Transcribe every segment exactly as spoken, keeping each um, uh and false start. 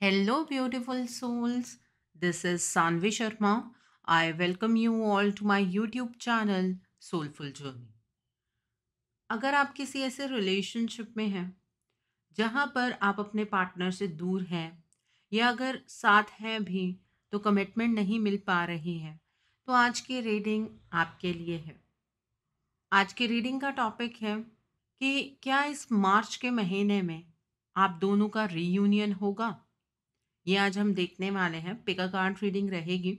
Hello beautiful souls, this is Sanvi Sharma. I welcome you all to my YouTube channel Soulful Journey. अगर आप किसी ऐसे relationship में हैं जहाँ पर आप अपने पार्टनर से दूर हैं या अगर साथ हैं भी तो कमिटमेंट नहीं मिल पा रही है तो आज की रीडिंग आपके लिए है। आज की रीडिंग का टॉपिक है कि क्या इस मार्च के महीने में आप दोनों का रीयूनियन होगा, ये आज हम देखने वाले हैं। पिक अ कार्ड रीडिंग रहेगी।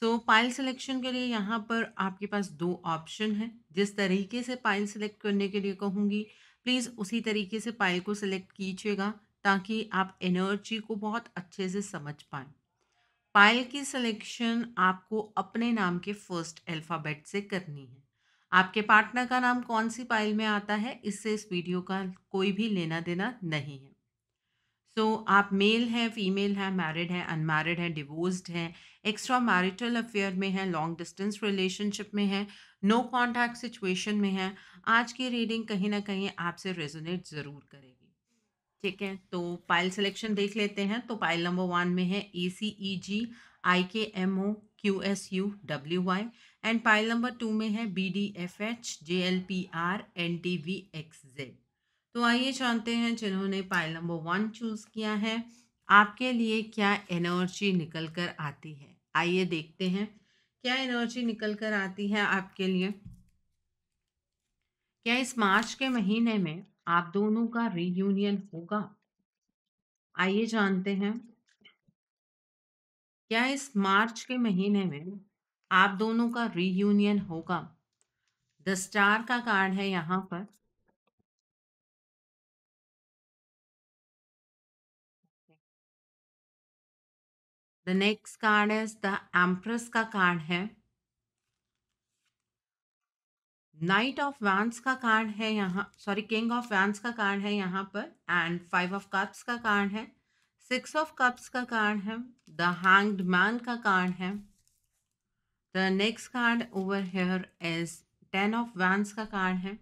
सो पाइल सिलेक्शन के लिए यहाँ पर आपके पास दो ऑप्शन हैं। जिस तरीके से पाइल सिलेक्ट करने के लिए कहूँगी प्लीज़ उसी तरीके से पाइल को सिलेक्ट कीजिएगा ताकि आप एनर्जी को बहुत अच्छे से समझ पाएँ। पाइल की सिलेक्शन आपको अपने नाम के फर्स्ट अल्फ़ाबेट से करनी है। आपके पार्टनर का नाम कौन सी पाइल में आता है इससे इस वीडियो का कोई भी लेना देना नहीं है। सो so, आप मेल हैं, फीमेल हैं, मैरिड हैं, अनमैरिड हैं, डिवोर्स्ड हैं, एक्स्ट्रा मैरिटल अफेयर में हैं, लॉन्ग डिस्टेंस रिलेशनशिप में हैं, नो कॉन्टैक्ट सिचुएशन में हैं, आज की रीडिंग कहीं ना कहीं आपसे रेजोनेट ज़रूर करेगी। ठीक है, तो पाइल सिलेक्शन देख लेते हैं। तो पाइल नंबर वन में है ए सी ई G I K M O Q S U W Y and pile number two में है B D F H J L P R N T V X Z. तो आइए जानते हैं जिन्होंने पाइल नंबर वन चूज़ किया है आपके लिए क्या एनर्जी निकल कर आती है। आइए देखते हैं क्या एनर्जी निकल कर आती है आपके लिए। क्या इस मार्च के महीने में आप दोनों का रीयूनियन होगा? आइए जानते हैं क्या इस मार्च के महीने में आप दोनों का रीयूनियन होगा। द स्टार का कार्ड है यहाँ पर। The next card is the empress का कार्ड है। नाइट ऑफ वैंड्स का कार्ड है यहाँ, सॉरी किंग ऑफ वैंड्स का कार्ड है यहाँ पर एंड फाइव ऑफ कप्स का कार्ड है, सिक्स ऑफ कप्स का कार्ड है, द हैंग्ड मैन का कार्ड है। The next card over here is ten of wands का कार्ड है।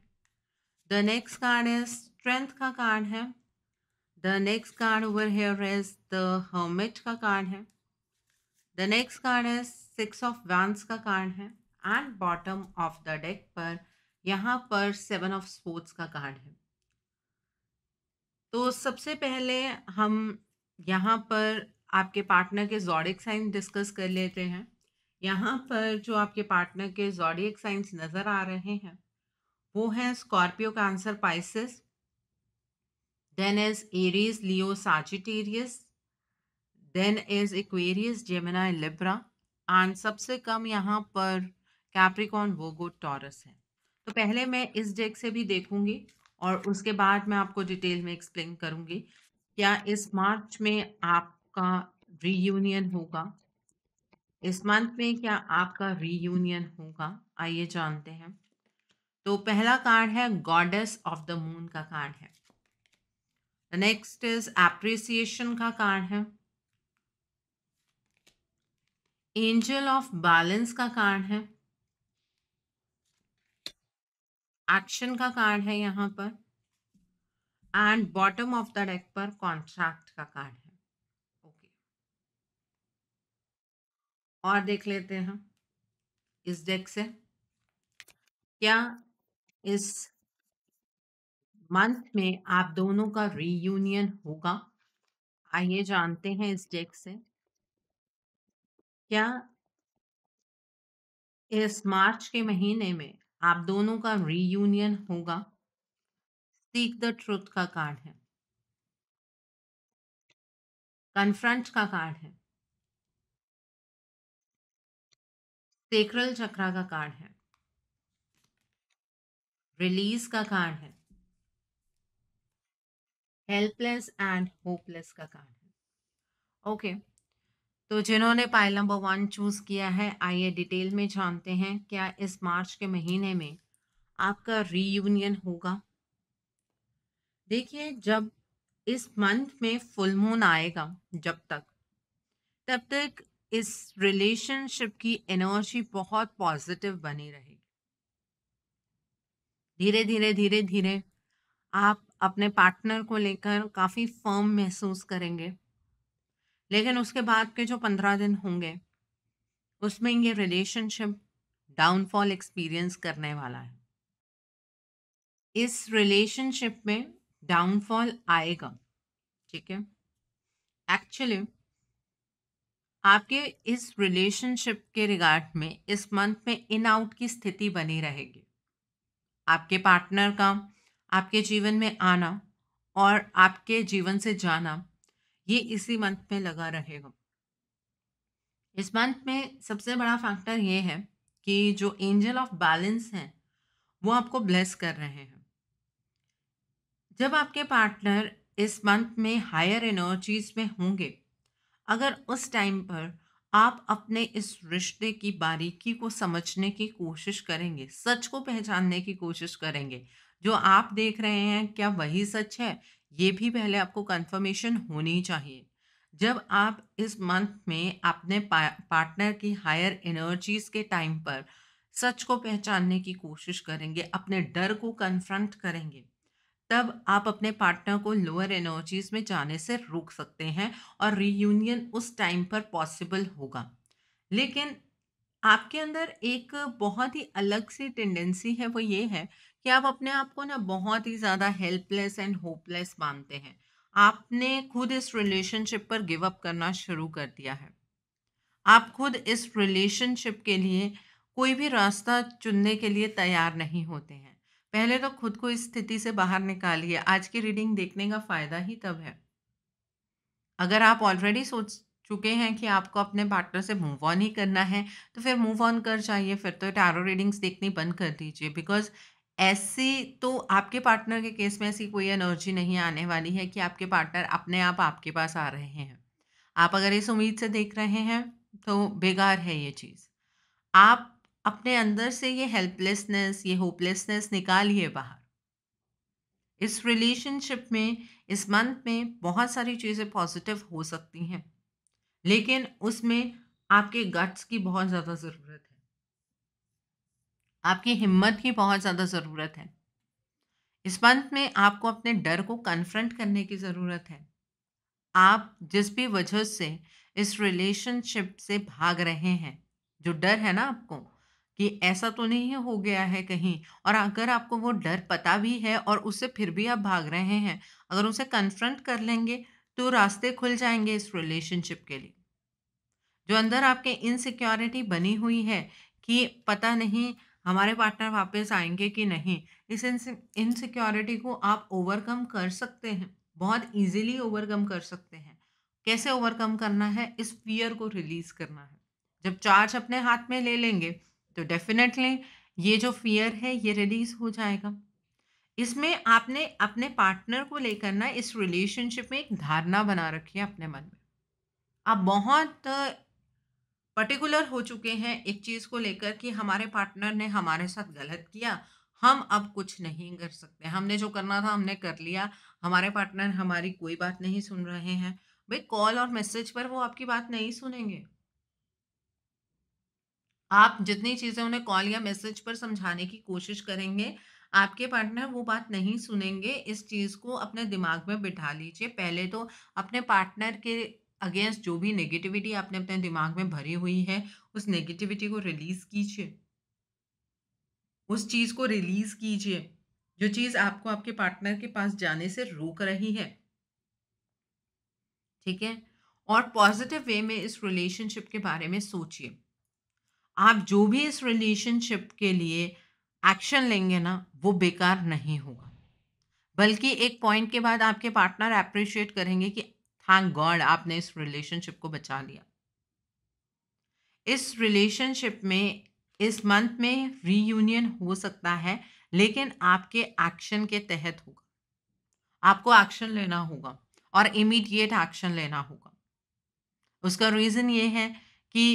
The next card is strength का कार्ड है। The next card over here is the hermit का card है। द नेक्स्ट कार्ड है six of wands का card है and bottom of the deck पर यहाँ पर सेवन ऑफ स्पोर्ट्स का कार्ड है। तो सबसे पहले हम यहाँ पर आपके पार्टनर के ज़ोडिएक साइन डिस्कस कर लेते हैं। यहाँ पर जो आपके पार्टनर के ज़ोडिएक साइंस नज़र आ रहे हैं वो हैं Scorpio, Cancer, Pisces, then is Aries, Leo, Sagittarius, then is Aquarius, Gemini, Libra and सबसे कम यहाँ पर कैप्रिकॉर्न, वर्गो, टॉरस है। तो पहले मैं इस डेक से भी देखूंगी और उसके बाद मैं आपको डिटेल में एक्सप्लेन करूंगी क्या इस मार्च में आपका रीयूनियन होगा। इस मंथ में क्या आपका रीयूनियन होगा, आइए जानते हैं। तो पहला कार्ड है गॉडेस ऑफ द मून का कार्ड है। द नेक्स्ट इज एप्रिसिएशन का कार्ड है, एंजल ऑफ बैलेंस का कार्ड है, एक्शन का कार्ड है यहाँ पर and bottom of the deck पर कॉन्ट्रैक्ट का कार्ड है। Okay okay. और देख लेते हैं इस डेक से क्या इस मंथ में आप दोनों का रीयूनियन होगा। आइए जानते हैं इस डेक से क्या इस मार्च के महीने में आप दोनों का रीयूनियन होगा। सीक द ट्रुथ का कार्ड है, कन्फ्रंट का कार्ड है, सेक्रल चक्रा का कार्ड है, रिलीज का कार्ड है, हेल्पलेस एंड होपलेस का कार्ड है। Okay okay. तो जिन्होंने पाइल नंबर वन चूज़ किया है आइए डिटेल में जानते हैं क्या इस मार्च के महीने में आपका रीयूनियन होगा। देखिए जब इस मंथ में फुल मून आएगा जब तक तब तक इस रिलेशनशिप की एनर्जी बहुत पॉजिटिव बनी रहेगी। धीरे धीरे धीरे धीरे आप अपने पार्टनर को लेकर काफ़ी फर्म महसूस करेंगे, लेकिन उसके बाद के जो पंद्रह दिन होंगे उसमें ये रिलेशनशिप डाउनफॉल एक्सपीरियंस करने वाला है। इस रिलेशनशिप में डाउनफॉल आएगा, ठीक है। एक्चुअली आपके इस रिलेशनशिप के रिगार्ड में इस मंथ में इन आउट की स्थिति बनी रहेगी। आपके पार्टनर का आपके जीवन में आना और आपके जीवन से जाना ये इसी मंथ में लगा रहेगा। इस मंथ में सबसे बड़ा फैक्टर ये है कि जो एंजल ऑफ बैलेंस हैं वो आपको ब्लेस कर रहे हैं। जब आपके पार्टनर इस मंथ में हायर एनर्जीज में होंगे, अगर उस टाइम पर आप अपने इस रिश्ते की बारीकी को समझने की कोशिश करेंगे, सच को पहचानने की कोशिश करेंगे, जो आप देख रहे हैं क्या वही सच है, ये भी पहले आपको कंफर्मेशन होनी चाहिए। जब आप इस मंथ में अपने पार्टनर की हायर एनर्जीज के टाइम पर सच को पहचानने की कोशिश करेंगे, अपने डर को कन्फ्रंट करेंगे, तब आप अपने पार्टनर को लोअर एनर्जीज में जाने से रोक सकते हैं और रीयूनियन उस टाइम पर पॉसिबल होगा। लेकिन आपके अंदर एक बहुत ही अलग सी टेंडेंसी है, वो ये है कि आप अपने आप को ना बहुत ही ज़्यादा हेल्पलेस एंड होपलेस मानते हैं। आपने खुद इस रिलेशनशिप पर गिव अप करना शुरू कर दिया है। आप खुद इस रिलेशनशिप के लिए कोई भी रास्ता चुनने के लिए तैयार नहीं होते हैं। पहले तो खुद को इस स्थिति से बाहर निकालिए। आज की रीडिंग देखने का फ़ायदा ही तब है अगर आप ऑलरेडी सोच चुके हैं कि आपको अपने पार्टनर से मूव ऑन ही करना है, तो फिर मूव ऑन कर जाइए। फिर तो टैरो रीडिंग्स देखनी बंद कर दीजिए, बिकॉज ऐसी तो आपके पार्टनर के केस में ऐसी कोई एनर्जी नहीं आने वाली है कि आपके पार्टनर अपने आप आपके पास आ रहे हैं। आप अगर इस उम्मीद से देख रहे हैं तो बेकार है ये चीज़। आप अपने अंदर से ये हेल्पलेसनेस, ये होपलेसनेस निकालिए बाहर। इस रिलेशनशिप में इस मंथ में बहुत सारी चीज़ें पॉजिटिव हो सकती हैं, लेकिन उसमें आपके गट्स की बहुत ज़्यादा ज़रूरत है, आपकी हिम्मत की बहुत ज़्यादा ज़रूरत है। इस मंथ में आपको अपने डर को कन्फ्रंट करने की ज़रूरत है। आप जिस भी वजह से इस रिलेशनशिप से भाग रहे हैं, जो डर है ना आपको कि ऐसा तो नहीं हो गया है कहीं, और अगर आपको वो डर पता भी है और उससे फिर भी आप भाग रहे हैं, अगर उसे कन्फ्रंट कर लेंगे तो रास्ते खुल जाएंगे इस रिलेशनशिप के लिए। जो अंदर आपके इनसिक्योरिटी बनी हुई है कि पता नहीं हमारे पार्टनर वापस आएंगे कि नहीं, इस इनसिक्योरिटी को आप ओवरकम कर सकते हैं, बहुत इजीली ओवरकम कर सकते हैं। कैसे ओवरकम करना है? इस फियर को रिलीज़ करना है। जब चार्ज अपने हाथ में ले लेंगे तो डेफिनेटली ये जो फियर है ये रिलीज़ हो जाएगा। इसमें आपने अपने पार्टनर को लेकर ना इस रिलेशनशिप में एक धारणा बना रखी है अपने मन में। आप बहुत पर्टिकुलर हो चुके हैं एक चीज़ को लेकर कि हमारे पार्टनर ने हमारे साथ गलत किया, हम अब कुछ नहीं कर सकते, हमने जो करना था हमने कर लिया, हमारे पार्टनर हमारी कोई बात नहीं सुन रहे हैं। भाई कॉल और मैसेज पर वो आपकी बात नहीं सुनेंगे। आप जितनी चीज़ें उन्हें कॉल या मैसेज पर समझाने की कोशिश करेंगे, आपके पार्टनर वो बात नहीं सुनेंगे। इस चीज़ को अपने दिमाग में बिठा लीजिए। पहले तो अपने पार्टनर के अगेंस्ट जो भी नेगेटिविटी आपने अपने दिमाग में भरी हुई है, उस नेगेटिविटी को रिलीज़ कीजिए, उस चीज़ को रिलीज़ कीजिए जो चीज़ आपको आपके पार्टनर के पास जाने से रोक रही है, ठीक है। और पॉजिटिव वे में इस रिलेशनशिप के बारे में सोचिए। आप जो भी इस रिलेशनशिप के लिए एक्शन लेंगे ना, वो बेकार नहीं होगा, बल्कि एक पॉइंट के बाद आपके पार्टनर अप्रिशिएट करेंगे कि थैंक गॉड आपने इस रिलेशनशिप को बचा लिया। इस रिलेशनशिप में इस मंथ में रीयूनियन हो सकता है, लेकिन आपके एक्शन के तहत होगा। आपको एक्शन लेना होगा और इमीडिएट एक्शन लेना होगा। उसका रीज़न ये है कि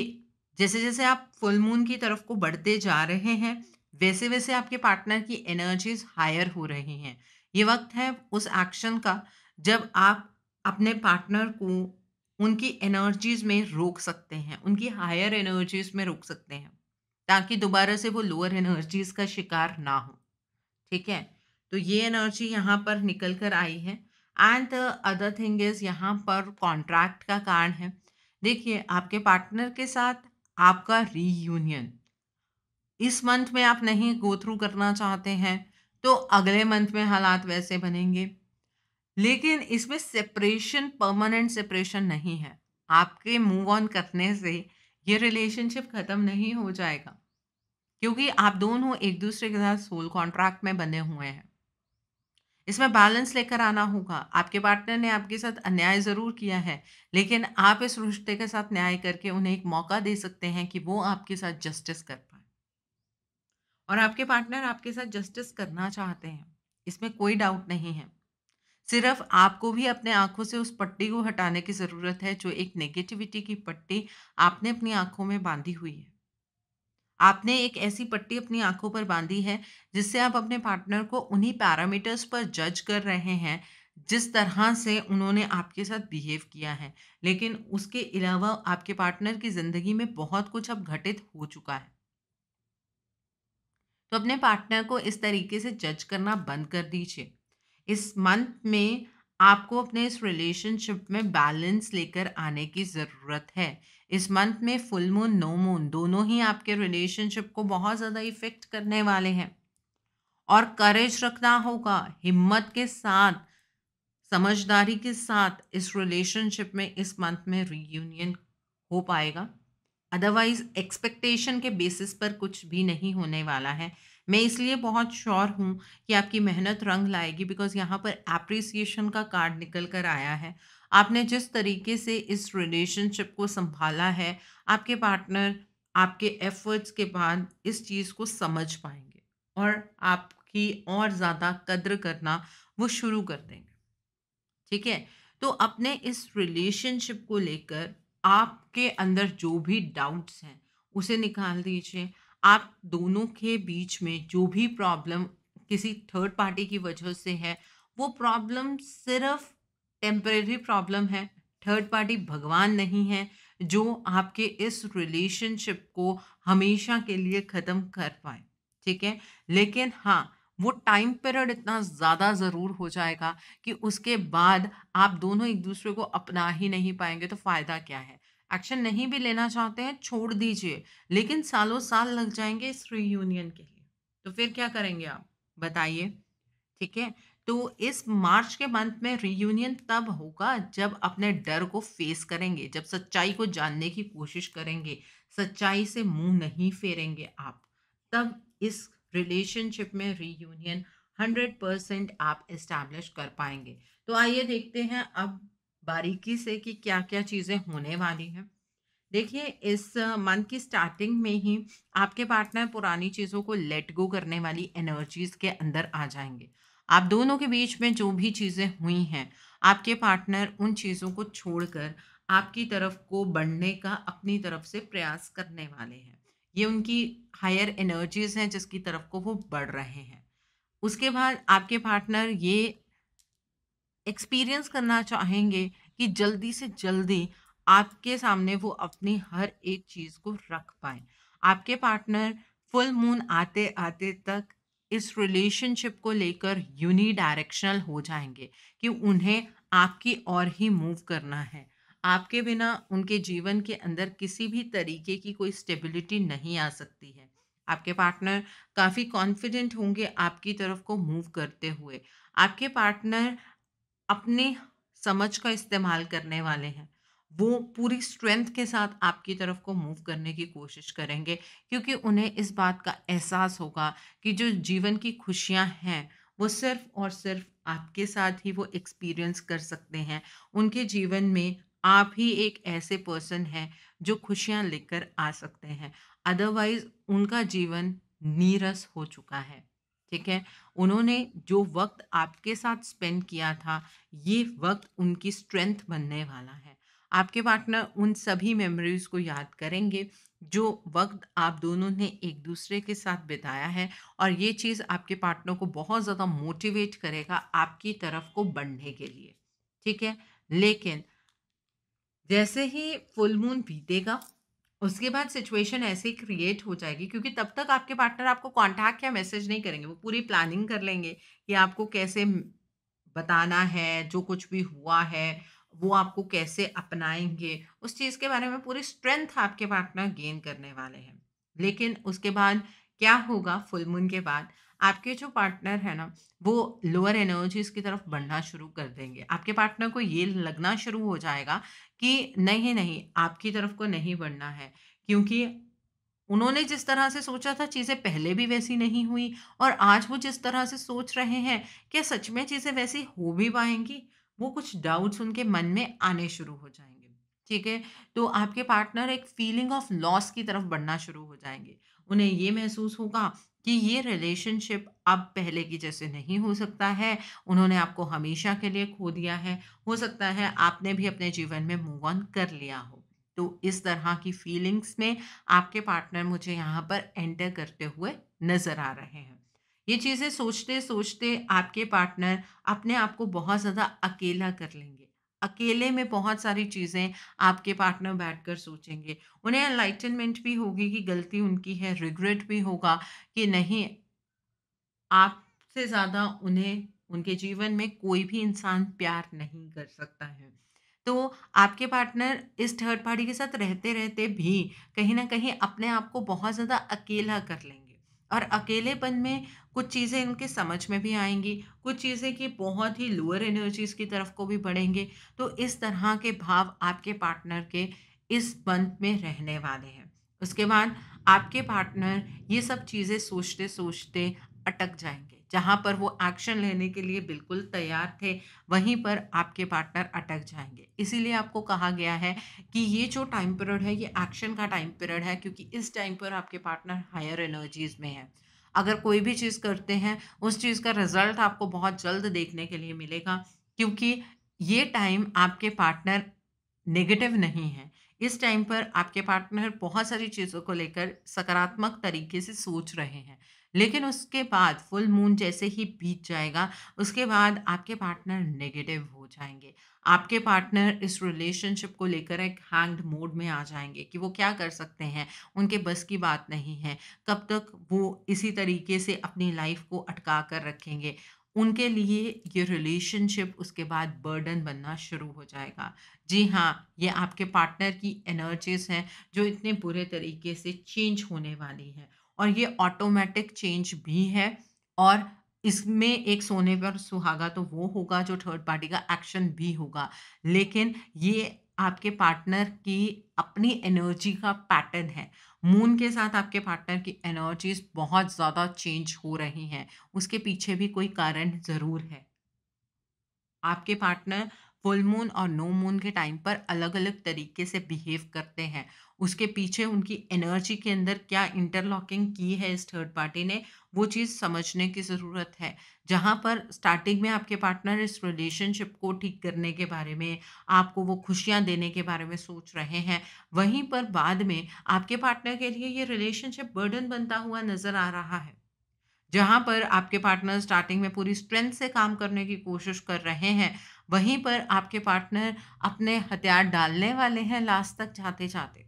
जैसे जैसे आप फुल मून की तरफ को बढ़ते जा रहे हैं, वैसे वैसे आपके पार्टनर की एनर्जीज हायर हो रही हैं। ये वक्त है उस एक्शन का जब आप अपने पार्टनर को उनकी एनर्जीज में रोक सकते हैं, उनकी हायर एनर्जीज में रोक सकते हैं, ताकि दोबारा से वो लोअर एनर्जीज का शिकार ना हो, ठीक है। तो ये एनर्जी यहाँ पर निकल कर आई है। And the other thing is यहाँ पर कॉन्ट्रैक्ट का कारण है। देखिए आपके पार्टनर के साथ आपका रीयूनियन इस मंथ में आप नहीं गो थ्रू करना चाहते हैं तो अगले मंथ में हालात वैसे बनेंगे, लेकिन इसमें सेपरेशन परमानेंट सेपरेशन नहीं है। आपके मूव ऑन करने से ये रिलेशनशिप ख़त्म नहीं हो जाएगा क्योंकि आप दोनों एक दूसरे के साथ सोल कॉन्ट्रैक्ट में बने हुए हैं। इसमें बैलेंस लेकर आना होगा। आपके पार्टनर ने आपके साथ अन्याय ज़रूर किया है, लेकिन आप इस रिश्ते के साथ न्याय करके उन्हें एक मौका दे सकते हैं कि वो आपके साथ जस्टिस कर पाए, और आपके पार्टनर आपके साथ जस्टिस करना चाहते हैं, इसमें कोई डाउट नहीं है। सिर्फ आपको भी अपने आँखों से उस पट्टी को हटाने की ज़रूरत है जो एक नेगेटिविटी की पट्टी आपने अपनी आँखों में बांधी हुई है। आपने एक ऐसी पट्टी अपनी आँखों पर बांधी है जिससे आप अपने पार्टनर को उन्हीं पैरामीटर्स पर जज कर रहे हैं जिस तरह से उन्होंने आपके साथ बिहेव किया है, लेकिन उसके अलावा आपके पार्टनर की ज़िंदगी में बहुत कुछ अब घटित हो चुका है। तो अपने पार्टनर को इस तरीके से जज करना बंद कर दीजिए। इस मंथ में आपको अपने इस रिलेशनशिप में बैलेंस लेकर आने की ज़रूरत है। इस मंथ में फुल मून नो मून दोनों ही आपके रिलेशनशिप को बहुत ज़्यादा इफेक्ट करने वाले हैं, और करेज रखना होगा। हिम्मत के साथ, समझदारी के साथ इस रिलेशनशिप में इस मंथ में रीयूनियन हो पाएगा, अदरवाइज एक्सपेक्टेशन के बेसिस पर कुछ भी नहीं होने वाला है। मैं इसलिए बहुत श्योर हूँ कि आपकी मेहनत रंग लाएगी, बिकॉज यहाँ पर एप्रिसिएशन का कार्ड निकल कर आया है। आपने जिस तरीके से इस रिलेशनशिप को संभाला है, आपके पार्टनर आपके एफर्ट्स के बाद इस चीज़ को समझ पाएंगे और आपकी और ज़्यादा कद्र करना वो शुरू कर देंगे। ठीक है, तो अपने इस रिलेशनशिप को लेकर आपके अंदर जो भी डाउट्स हैं उसे निकाल दीजिए। आप दोनों के बीच में जो भी प्रॉब्लम किसी थर्ड पार्टी की वजह से है, वो प्रॉब्लम सिर्फ टेम्परेरी प्रॉब्लम है। थर्ड पार्टी भगवान नहीं है जो आपके इस रिलेशनशिप को हमेशा के लिए ख़त्म कर पाए। ठीक है, लेकिन हाँ, वो टाइम पीरियड इतना ज़्यादा ज़रूर हो जाएगा कि उसके बाद आप दोनों एक दूसरे को अपना ही नहीं पाएंगे, तो फ़ायदा क्या है। एक्शन नहीं भी लेना चाहते हैं, छोड़ दीजिए, लेकिन सालों साल लग जाएंगे इस रीयूनियन के लिए, तो फिर क्या करेंगे आप बताइए। ठीक है, तो इस मार्च के मंथ में रीयूनियन तब होगा जब अपने डर को फेस करेंगे, जब सच्चाई को जानने की कोशिश करेंगे, सच्चाई से मुंह नहीं फेरेंगे आप, तब इस रिलेशनशिप में रीयूनियन हंड्रेड परसेंट आप इस्टेब्लिश कर पाएंगे। तो आइए देखते हैं अब बारीकी से कि क्या क्या चीज़ें होने वाली हैं। देखिए, इस मंथ की स्टार्टिंग में ही आपके पार्टनर पुरानी चीज़ों को लेट गो करने वाली एनर्जीज़ के अंदर आ जाएंगे। आप दोनों के बीच में जो भी चीज़ें हुई हैं, आपके पार्टनर उन चीज़ों को छोड़कर आपकी तरफ को बढ़ने का अपनी तरफ से प्रयास करने वाले हैं। ये उनकी हायर एनर्जीज़ हैं जिसकी तरफ को वो बढ़ रहे हैं। उसके बाद आपके पार्टनर ये एक्सपीरियंस करना चाहेंगे कि जल्दी से जल्दी आपके सामने वो अपनी हर एक चीज़ को रख पाए। आपके पार्टनर फुल मून आते आते तक इस रिलेशनशिप को लेकर यूनी डायरेक्शनल हो जाएंगे कि उन्हें आपकी ओर ही मूव करना है। आपके बिना उनके जीवन के अंदर किसी भी तरीके की कोई स्टेबिलिटी नहीं आ सकती है। आपके पार्टनर काफ़ी कॉन्फिडेंट होंगे आपकी तरफ को मूव करते हुए। आपके पार्टनर अपने समझ का इस्तेमाल करने वाले हैं, वो पूरी स्ट्रेंथ के साथ आपकी तरफ को मूव करने की कोशिश करेंगे, क्योंकि उन्हें इस बात का एहसास होगा कि जो जीवन की खुशियां हैं वो सिर्फ और सिर्फ आपके साथ ही वो एक्सपीरियंस कर सकते हैं। उनके जीवन में आप ही एक ऐसे पर्सन हैं जो खुशियां लेकर आ सकते हैं, अदरवाइज़ उनका जीवन नीरस हो चुका है। ठीक है, उन्होंने जो वक्त आपके साथ स्पेंड किया था, ये वक्त उनकी स्ट्रेंथ बनने वाला है। आपके पार्टनर उन सभी मेमोरीज़ को याद करेंगे जो वक्त आप दोनों ने एक दूसरे के साथ बिताया है, और ये चीज़ आपके पार्टनर को बहुत ज़्यादा मोटिवेट करेगा आपकी तरफ को बढ़ने के लिए। ठीक है, लेकिन जैसे ही फुल मून बीतेगा उसके बाद सिचुएशन ऐसे ही क्रिएट हो जाएगी, क्योंकि तब तक आपके पार्टनर आपको कांटेक्ट या मैसेज नहीं करेंगे, वो पूरी प्लानिंग कर लेंगे कि आपको कैसे बताना है, जो कुछ भी हुआ है वो आपको कैसे अपनाएंगे, उस चीज़ के बारे में पूरी स्ट्रेंथ आपके पार्टनर गेन करने वाले हैं। लेकिन उसके बाद क्या होगा, फुल मून के बाद आपके जो पार्टनर है ना वो लोअर एनर्जीज की तरफ बढ़ना शुरू कर देंगे। आपके पार्टनर को ये लगना शुरू हो जाएगा कि नहीं नहीं आपकी तरफ को नहीं बढ़ना है, क्योंकि उन्होंने जिस तरह से सोचा था चीज़ें पहले भी वैसी नहीं हुई, और आज वो जिस तरह से सोच रहे हैं क्या सच में चीज़ें वैसी हो भी पाएंगी, वो कुछ डाउट्स उनके मन में आने शुरू हो जाएंगे। ठीक है, तो आपके पार्टनर एक फीलिंग ऑफ लॉस की तरफ बढ़ना शुरू हो जाएंगे। उन्हें ये महसूस होगा कि ये रिलेशनशिप अब पहले की जैसे नहीं हो सकता है, उन्होंने आपको हमेशा के लिए खो दिया है, हो सकता है आपने भी अपने जीवन में मूव ऑन कर लिया हो। तो इस तरह की फीलिंग्स में आपके पार्टनर मुझे यहाँ पर एंटर करते हुए नज़र आ रहे हैं। ये चीज़ें सोचते सोचते आपके पार्टनर अपने आप को बहुत ज़्यादा अकेला कर लेंगे। अकेले में बहुत सारी चीज़ें आपके पार्टनर बैठकर सोचेंगे। उन्हें एनलाइटनमेंट भी होगी कि गलती उनकी है, रिग्रेट भी होगा कि नहीं आपसे ज़्यादा उन्हें उनके जीवन में कोई भी इंसान प्यार नहीं कर सकता है। तो आपके पार्टनर इस थर्ड पार्टी के साथ रहते रहते भी कहीं ना कहीं अपने आप को बहुत ज़्यादा अकेला कर लेंगे, और अकेलेपन में कुछ चीज़ें इनके समझ में भी आएंगी, कुछ चीज़ें कि बहुत ही लोअर एनर्जीज की तरफ को भी बढ़ेंगे। तो इस तरह के भाव आपके पार्टनर के इस बंध में रहने वाले हैं। उसके बाद आपके पार्टनर ये सब चीज़ें सोचते सोचते अटक जाएंगे। जहाँ पर वो एक्शन लेने के लिए बिल्कुल तैयार थे वहीं पर आपके पार्टनर अटक जाएंगे। इसीलिए आपको कहा गया है कि ये जो टाइम पीरियड है ये एक्शन का टाइम पीरियड है, क्योंकि इस टाइम पर आपके पार्टनर हायर एनर्जीज में है। अगर कोई भी चीज़ करते हैं उस चीज़ का रिजल्ट आपको बहुत जल्द देखने के लिए मिलेगा, क्योंकि ये टाइम आपके पार्टनर नेगेटिव नहीं है। इस टाइम पर आपके पार्टनर बहुत सारी चीज़ों को लेकर सकारात्मक तरीके से सोच रहे हैं। लेकिन उसके बाद फुल मून जैसे ही बीत जाएगा उसके बाद आपके पार्टनर नेगेटिव हो जाएंगे। आपके पार्टनर इस रिलेशनशिप को लेकर एक हैंग्ड मोड में आ जाएंगे कि वो क्या कर सकते हैं, उनके बस की बात नहीं है। कब तक वो इसी तरीके से अपनी लाइफ को अटका कर रखेंगे, उनके लिए ये रिलेशनशिप उसके बाद बर्डन बनना शुरू हो जाएगा। जी हाँ, ये आपके पार्टनर की एनर्जीज हैं जो इतने बुरे तरीके से चेंज होने वाली हैं, और ये ऑटोमेटिक चेंज भी है, और इसमें एक सोने पर सुहागा तो वो होगा जो थर्ड पार्टी का एक्शन भी होगा। लेकिन ये आपके पार्टनर की अपनी एनर्जी का पैटर्न है। मून के साथ आपके पार्टनर की एनर्जीज बहुत ज़्यादा चेंज हो रही हैं, उसके पीछे भी कोई कारण ज़रूर है। आपके पार्टनर फुल मून और नो मून के टाइम पर अलग अलग तरीके से बिहेव करते हैं, उसके पीछे उनकी एनर्जी के अंदर क्या इंटरलॉकिंग की है इस थर्ड पार्टी ने, वो चीज़ समझने की ज़रूरत है। जहाँ पर स्टार्टिंग में आपके पार्टनर इस रिलेशनशिप को ठीक करने के बारे में, आपको वो खुशियाँ देने के बारे में सोच रहे हैं, वहीं पर बाद में आपके पार्टनर के लिए ये रिलेशनशिप बर्डन बनता हुआ नज़र आ रहा है। जहाँ पर आपके पार्टनर स्टार्टिंग में पूरी स्ट्रेंथ से काम करने की कोशिश कर रहे हैं, वहीं पर आपके पार्टनर अपने हथियार डालने वाले हैं लास्ट तक जाते जाते।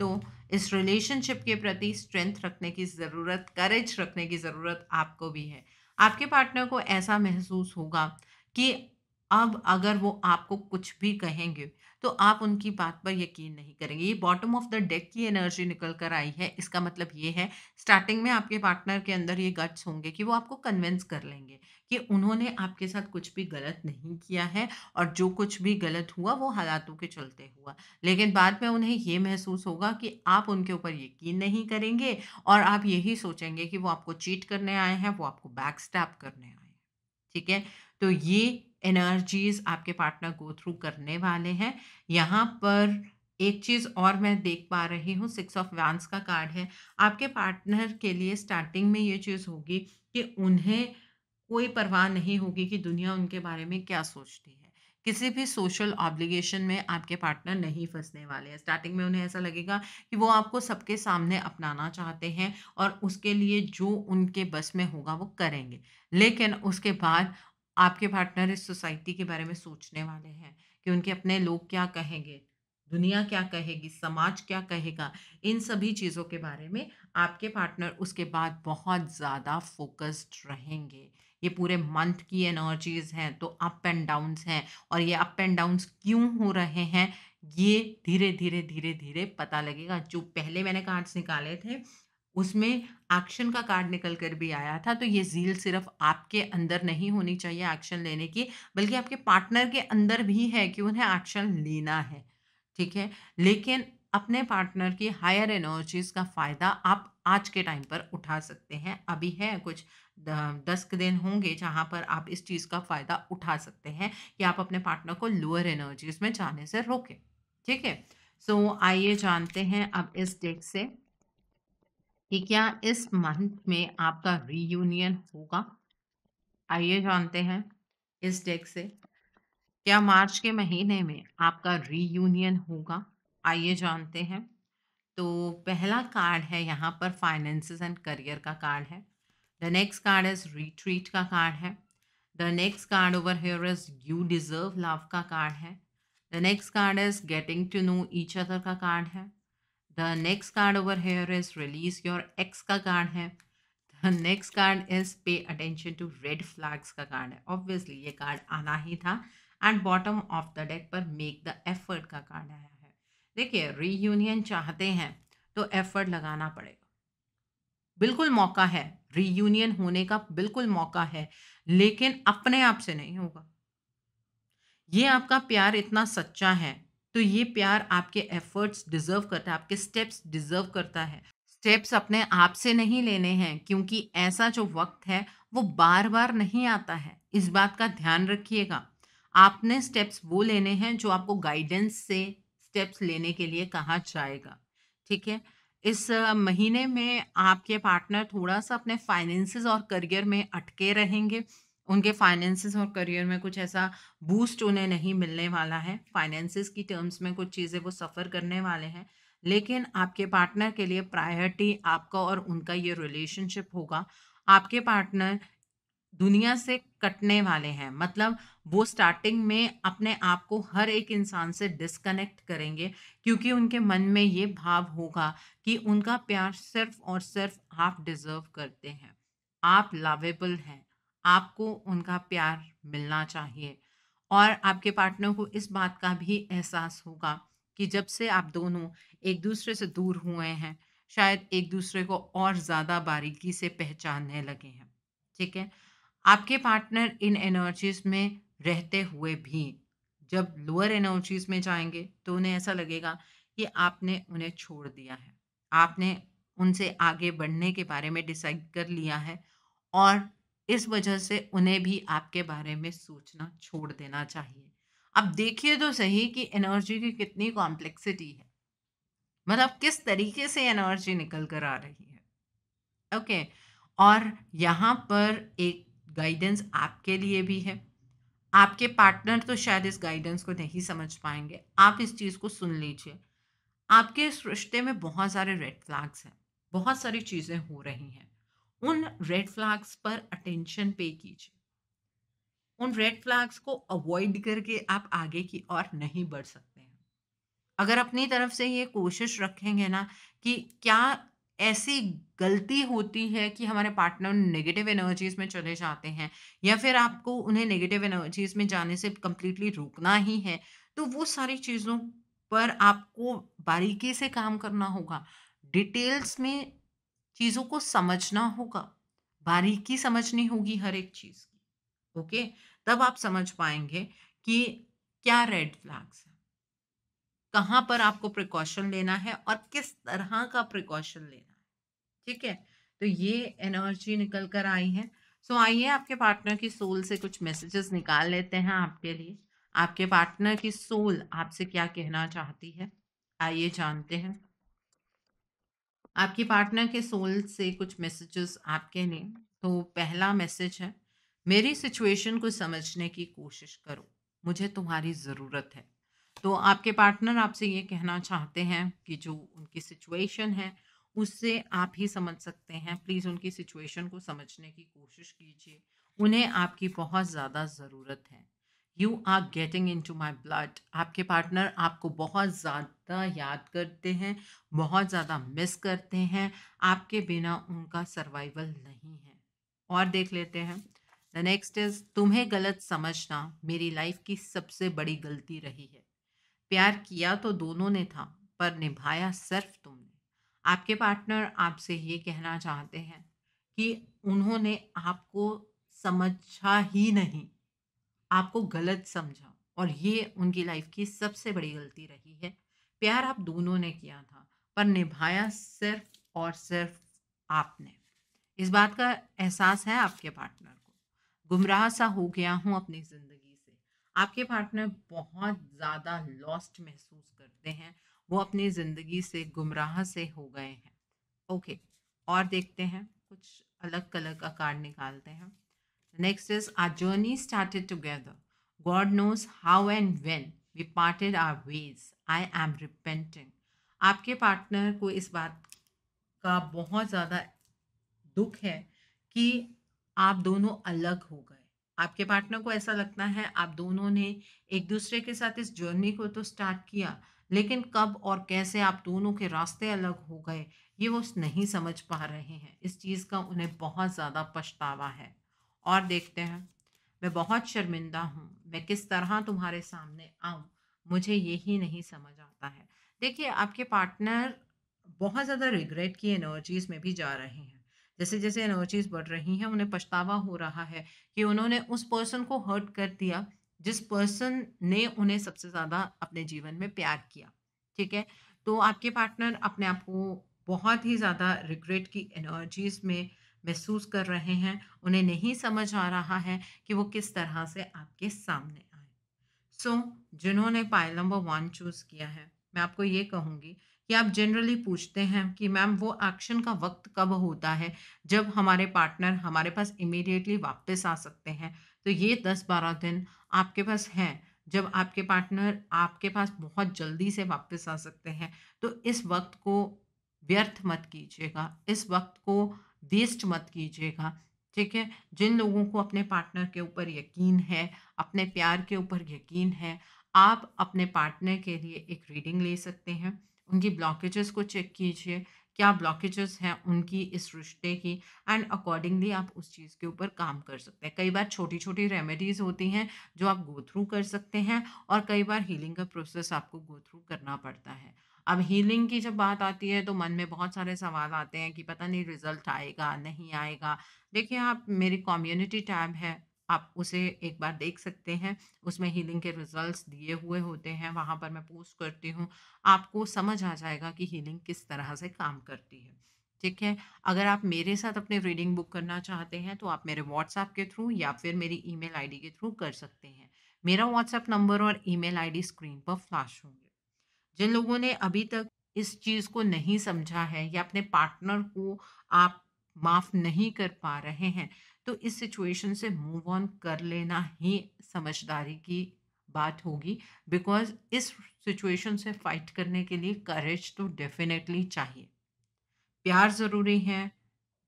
तो इस रिलेशनशिप के प्रति स्ट्रेंथ रखने की ज़रूरत, करेज रखने की ज़रूरत आपको भी है। आपके पार्टनर को ऐसा महसूस होगा कि अब अगर वो आपको कुछ भी कहेंगे तो आप उनकी बात पर यकीन नहीं करेंगे। ये बॉटम ऑफ द डेक की एनर्जी निकल कर आई है। इसका मतलब ये है स्टार्टिंग में आपके पार्टनर के अंदर ये गट्स होंगे कि वो आपको कन्विंस कर लेंगे कि उन्होंने आपके साथ कुछ भी गलत नहीं किया है, और जो कुछ भी गलत हुआ वो हालातों के चलते हुआ। लेकिन बाद में उन्हें ये महसूस होगा कि आप उनके ऊपर यकीन नहीं करेंगे, और आप यही सोचेंगे कि वो आपको चीट करने आए हैं, वो आपको बैक स्टैप करने आए हैं। ठीक है, तो ये एनर्जीज आपके पार्टनर गो थ्रू करने वाले हैं। यहाँ पर एक चीज़ और मैं देख पा रही हूँ, सिक्स ऑफ वैंड्स का कार्ड है। आपके पार्टनर के लिए स्टार्टिंग में ये चीज़ होगी कि उन्हें कोई परवाह नहीं होगी कि दुनिया उनके बारे में क्या सोचती है। किसी भी सोशल ऑब्लिगेशन में आपके पार्टनर नहीं फंसने वाले हैं। स्टार्टिंग में उन्हें ऐसा लगेगा कि वो आपको सबके सामने अपनाना चाहते हैं, और उसके लिए जो उनके बस में होगा वो करेंगे। लेकिन उसके बाद आपके पार्टनर इस सोसाइटी के बारे में सोचने वाले हैं कि उनके अपने लोग क्या कहेंगे, दुनिया क्या कहेगी, समाज क्या कहेगा, इन सभी चीज़ों के बारे में आपके पार्टनर उसके बाद बहुत ज़्यादा फोकस्ड रहेंगे। ये पूरे मंथ की एनर्जीज़ हैं, तो अप एंड डाउन्स हैं, और ये अप एंड डाउन्स क्यों हो रहे हैं ये धीरे धीरे धीरे धीरे पता लगेगा। जो पहले मैंने कार्ड्स निकाले थे उसमें एक्शन का कार्ड निकल कर भी आया था, तो ये झील सिर्फ आपके अंदर नहीं होनी चाहिए एक्शन लेने की, बल्कि आपके पार्टनर के अंदर भी है कि उन्हें एक्शन लेना है, ठीक है। लेकिन अपने पार्टनर की हायर एनर्जीज का फ़ायदा आप आज के टाइम पर उठा सकते हैं। अभी है कुछ दस दिन होंगे जहाँ पर आप इस चीज़ का फ़ायदा उठा सकते हैं कि आप अपने पार्टनर को लोअर एनर्जीज में जाने से रोकें, ठीक है। सो आइए जानते हैं अब इस डेक से कि क्या इस मंथ में आपका रीयूनियन होगा। आइए जानते हैं इस डेक से क्या मार्च के महीने में आपका रीयूनियन होगा। आइए जानते हैं। तो पहला कार्ड है यहाँ पर फाइनेंसेस एंड करियर का कार्ड है। The next card is retreat का कार्ड है। The next card over here is you deserve love का कार्ड है। The next card is getting to know each other का कार्ड है। The next card over here is release your ex का card है। The next card is pay attention to red flags का card है। Obviously ये card आना ही था। And bottom of the deck पर make the effort का कार्ड आया है। देखिए reunion चाहते हैं तो effort लगाना पड़ेगा, बिल्कुल मौका है, reunion होने का बिल्कुल मौका है, लेकिन अपने आप से नहीं होगा। ये आपका प्यार इतना सच्चा है तो ये प्यार आपके एफर्ट्स डिजर्व करता है, आपके स्टेप्स डिजर्व करता है। स्टेप्स अपने आप से नहीं लेने हैं, क्योंकि ऐसा जो वक्त है वो बार बार नहीं आता है। इस बात का ध्यान रखिएगा। आपने स्टेप्स वो लेने हैं जो आपको गाइडेंस से स्टेप्स लेने के लिए कहा जाएगा, ठीक है। इस महीने में आपके पार्टनर थोड़ा सा अपने फाइनेंसेस और करियर में अटके रहेंगे। उनके फाइनेंसेस और करियर में कुछ ऐसा बूस्ट उन्हें नहीं मिलने वाला है। फाइनेंसेस की टर्म्स में कुछ चीज़ें वो सफ़र करने वाले हैं, लेकिन आपके पार्टनर के लिए प्रायोरिटी आपका और उनका ये रिलेशनशिप होगा। आपके पार्टनर दुनिया से कटने वाले हैं, मतलब वो स्टार्टिंग में अपने आप को हर एक इंसान से डिस्कनेक्ट करेंगे, क्योंकि उनके मन में ये भाव होगा कि उनका प्यार सिर्फ और सिर्फ आप डिज़र्व करते हैं, आप लवेबल हैं, आपको उनका प्यार मिलना चाहिए। और आपके पार्टनर को इस बात का भी एहसास होगा कि जब से आप दोनों एक दूसरे से दूर हुए हैं, शायद एक दूसरे को और ज़्यादा बारीकी से पहचानने लगे हैं, ठीक है। आपके पार्टनर इन एनर्जीज़ में रहते हुए भी जब लोअर एनर्जीज़ में जाएंगे तो उन्हें ऐसा लगेगा कि आपने उन्हें छोड़ दिया है, आपने उनसे आगे बढ़ने के बारे में डिसाइड कर लिया है, और इस वजह से उन्हें भी आपके बारे में सोचना छोड़ देना चाहिए। अब देखिए तो सही कि एनर्जी की कितनी कॉम्प्लेक्सिटी है, मतलब किस तरीके से एनर्जी निकल कर आ रही है, ओके। और यहाँ पर एक गाइडेंस आपके लिए भी है। आपके पार्टनर तो शायद इस गाइडेंस को नहीं समझ पाएंगे, आप इस चीज़ को सुन लीजिए। आपके इस रिश्ते में बहुत सारे रेड फ्लैग्स हैं, बहुत सारी चीज़ें हो रही हैं। उन रेड फ्लैग्स पर अटेंशन पे कीजिए, उन रेड फ्लैग्स को अवॉइड करके आप आगे की ओर नहीं बढ़ सकते हैं। अगर अपनी तरफ से ये कोशिश रखेंगे ना कि क्या ऐसी गलती होती है कि हमारे पार्टनर नेगेटिव एनर्जीज़ में चले जाते हैं, या फिर आपको उन्हें नेगेटिव एनर्जीज़ में जाने से कम्प्लीटली रोकना ही है, तो वो सारी चीज़ों पर आपको बारीकी से काम करना होगा। डिटेल्स में चीज़ों को समझना होगा, बारीकी समझनी होगी हर एक चीज़ की, ओके। तब आप समझ पाएंगे कि क्या रेड फ्लैग्स हैं, कहाँ पर आपको प्रिकॉशन लेना है और किस तरह का प्रिकॉशन लेना है, ठीक है। तो ये एनर्जी निकल कर आई है। सो आइए आपके पार्टनर की सोल से कुछ मैसेजेस निकाल लेते हैं आपके लिए। आपके पार्टनर की सोल आपसे क्या कहना चाहती है, आइए जानते हैं। आपकी पार्टनर के सोल से कुछ मैसेजेस आपके लिए। तो पहला मैसेज है, मेरी सिचुएशन को समझने की कोशिश करो, मुझे तुम्हारी ज़रूरत है। तो आपके पार्टनर आपसे ये कहना चाहते हैं कि जो उनकी सिचुएशन है उससे आप ही समझ सकते हैं। प्लीज़ उनकी सिचुएशन को समझने की कोशिश कीजिए, उन्हें आपकी बहुत ज़्यादा ज़रूरत है। You are getting into my blood, आपके पार्टनर आपको बहुत ज़्यादा याद करते हैं, बहुत ज़्यादा मिस करते हैं, आपके बिना उनका सर्वाइवल नहीं है। और देख लेते हैं द नेक्स्ट इज तुम्हें गलत समझना मेरी लाइफ की सबसे बड़ी गलती रही है। प्यार किया तो दोनों ने था, पर निभाया सिर्फ तुमने। आपके पार्टनर आपसे ये कहना चाहते हैं कि उन्होंने आपको समझा ही नहीं, आपको गलत समझा, और ये उनकी लाइफ की सबसे बड़ी गलती रही है। प्यार आप दोनों ने किया था, पर निभाया सिर्फ और सिर्फ आपने। इस बात का एहसास है आपके पार्टनर को। गुमराह सा हो गया हूँ अपनी ज़िंदगी से, आपके पार्टनर बहुत ज़्यादा लॉस्ट महसूस करते हैं, वो अपनी ज़िंदगी से गुमराह से हो गए हैं। ओके, और देखते हैं कुछ अलग कलर का कार्ड निकालते हैं। Next is our journey started together, God knows how and when we parted our ways, I am repenting. आपके पार्टनर को इस बात का बहुत ज़्यादा दुख है कि आप दोनों अलग हो गए। आपके पार्टनर को ऐसा लगता है आप दोनों ने एक दूसरे के साथ इस जर्नी को तो स्टार्ट किया, लेकिन कब और कैसे आप दोनों के रास्ते अलग हो गए ये वो नहीं समझ पा रहे हैं। इस चीज़ का उन्हें बहुत ज़्यादा पछतावा है। और देखते हैं, मैं बहुत शर्मिंदा हूँ, मैं किस तरह तुम्हारे सामने आऊँ, मुझे यही नहीं समझ आता है। देखिए, आपके पार्टनर बहुत ज़्यादा रिग्रेट की एनर्जीज़ में भी जा रहे हैं। जैसे जैसे एनर्जीज़ बढ़ रही हैं उन्हें पछतावा हो रहा है कि उन्होंने उस पर्सन को हर्ट कर दिया जिस पर्सन ने उन्हें सबसे ज़्यादा अपने जीवन में प्यार किया। ठीक है, तो आपके पार्टनर अपने आप को बहुत ही ज़्यादा रिग्रेट की एनर्जीज़ में महसूस कर रहे हैं। उन्हें नहीं समझ आ रहा है कि वो किस तरह से आपके सामने आए। सो so, जिन्होंने पाइल नंबर वन चूज़ किया है, मैं आपको ये कहूँगी कि आप जनरली पूछते हैं कि मैम वो एक्शन का वक्त कब होता है जब हमारे पार्टनर हमारे पास इमीडिएटली वापस आ सकते हैं। तो ये दस बारह दिन आपके पास हैं जब आपके पार्टनर आपके पास बहुत जल्दी से वापस आ सकते हैं। तो इस वक्त को व्यर्थ मत कीजिएगा, इस वक्त को वेस्ट मत कीजिएगा। ठीक है, जिन लोगों को अपने पार्टनर के ऊपर यकीन है, अपने प्यार के ऊपर यकीन है, आप अपने पार्टनर के लिए एक रीडिंग ले सकते हैं। उनकी ब्लॉकेजेस को चेक कीजिए, क्या ब्लॉकेजेस हैं उनकी इस रिश्ते की, एंड अकॉर्डिंगली आप उस चीज़ के ऊपर काम कर सकते हैं। कई बार छोटी छोटी रेमेडीज़ होती हैं जो आप गो थ्रू कर सकते हैं, और कई बार हीलिंग का प्रोसेस आपको गो थ्रू करना पड़ता है। अब हीलिंग की जब बात आती है तो मन में बहुत सारे सवाल आते हैं कि पता नहीं रिजल्ट आएगा नहीं आएगा। देखिए, आप मेरी कम्युनिटी टैब है, आप उसे एक बार देख सकते हैं, उसमें हीलिंग के रिजल्ट्स दिए हुए होते हैं, वहाँ पर मैं पोस्ट करती हूँ, आपको समझ आ जाएगा कि हीलिंग किस तरह से काम करती है। ठीक है, अगर आप मेरे साथ अपने रीडिंग बुक करना चाहते हैं तो आप मेरे व्हाट्सएप के थ्रू या फिर मेरी ईमेल आईडी के थ्रू कर सकते हैं। मेरा व्हाट्सएप नंबर और ईमेल आईडी स्क्रीन पर फ्लैश होंगे। जिन लोगों ने अभी तक इस चीज़ को नहीं समझा है या अपने पार्टनर को आप माफ़ नहीं कर पा रहे हैं, तो इस सिचुएशन से मूव ऑन कर लेना ही समझदारी की बात होगी, बिकॉज इस सिचुएशन से फाइट करने के लिए करेज तो डेफिनेटली चाहिए। प्यार ज़रूरी है,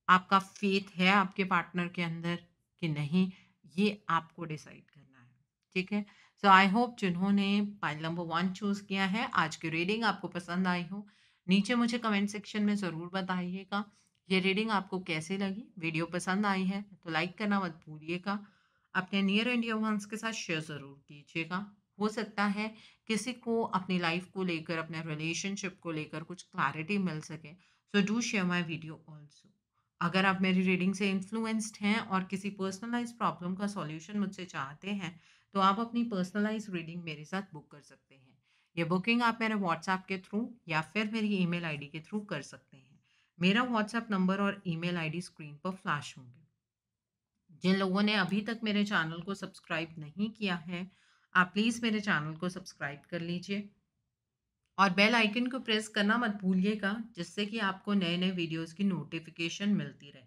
आपका फेथ है आपके पार्टनर के अंदर कि नहीं, ये आपको डिसाइड करना है। ठीक है, सो आई होप जिन्होंने पाइल नंबर वन चूज़ किया है आज की रीडिंग आपको पसंद आई हो। नीचे मुझे कमेंट सेक्शन में ज़रूर बताइएगा ये रीडिंग आपको कैसे लगी। वीडियो पसंद आई है तो लाइक करना मत भूलिएगा, अपने नियर एंड डियर वंस के साथ शेयर ज़रूर कीजिएगा। हो सकता है किसी को अपनी लाइफ को लेकर, अपने रिलेशनशिप को लेकर कुछ क्लैरिटी मिल सके। So do share my video also. अगर आप मेरी रीडिंग से इन्फ्लुएंस्ड हैं और किसी पर्सनलाइज प्रॉब्लम का सॉल्यूशन मुझसे चाहते हैं तो आप अपनी पर्सनलाइज रीडिंग मेरे साथ बुक कर सकते हैं। ये बुकिंग आप मेरे व्हाट्सएप के थ्रू या फिर मेरी ई मेल आई डी के थ्रू कर सकते हैं। मेरा व्हाट्सएप नंबर और ईमेल आईडी स्क्रीन पर फ्लैश होंगे। जिन लोगों ने अभी तक मेरे चैनल को सब्सक्राइब नहीं किया है, आप प्लीज़ मेरे चैनल को सब्सक्राइब कर लीजिए और बेल आइकन को प्रेस करना मत भूलिएगा, जिससे कि आपको नए नए वीडियोस की नोटिफिकेशन मिलती रहे।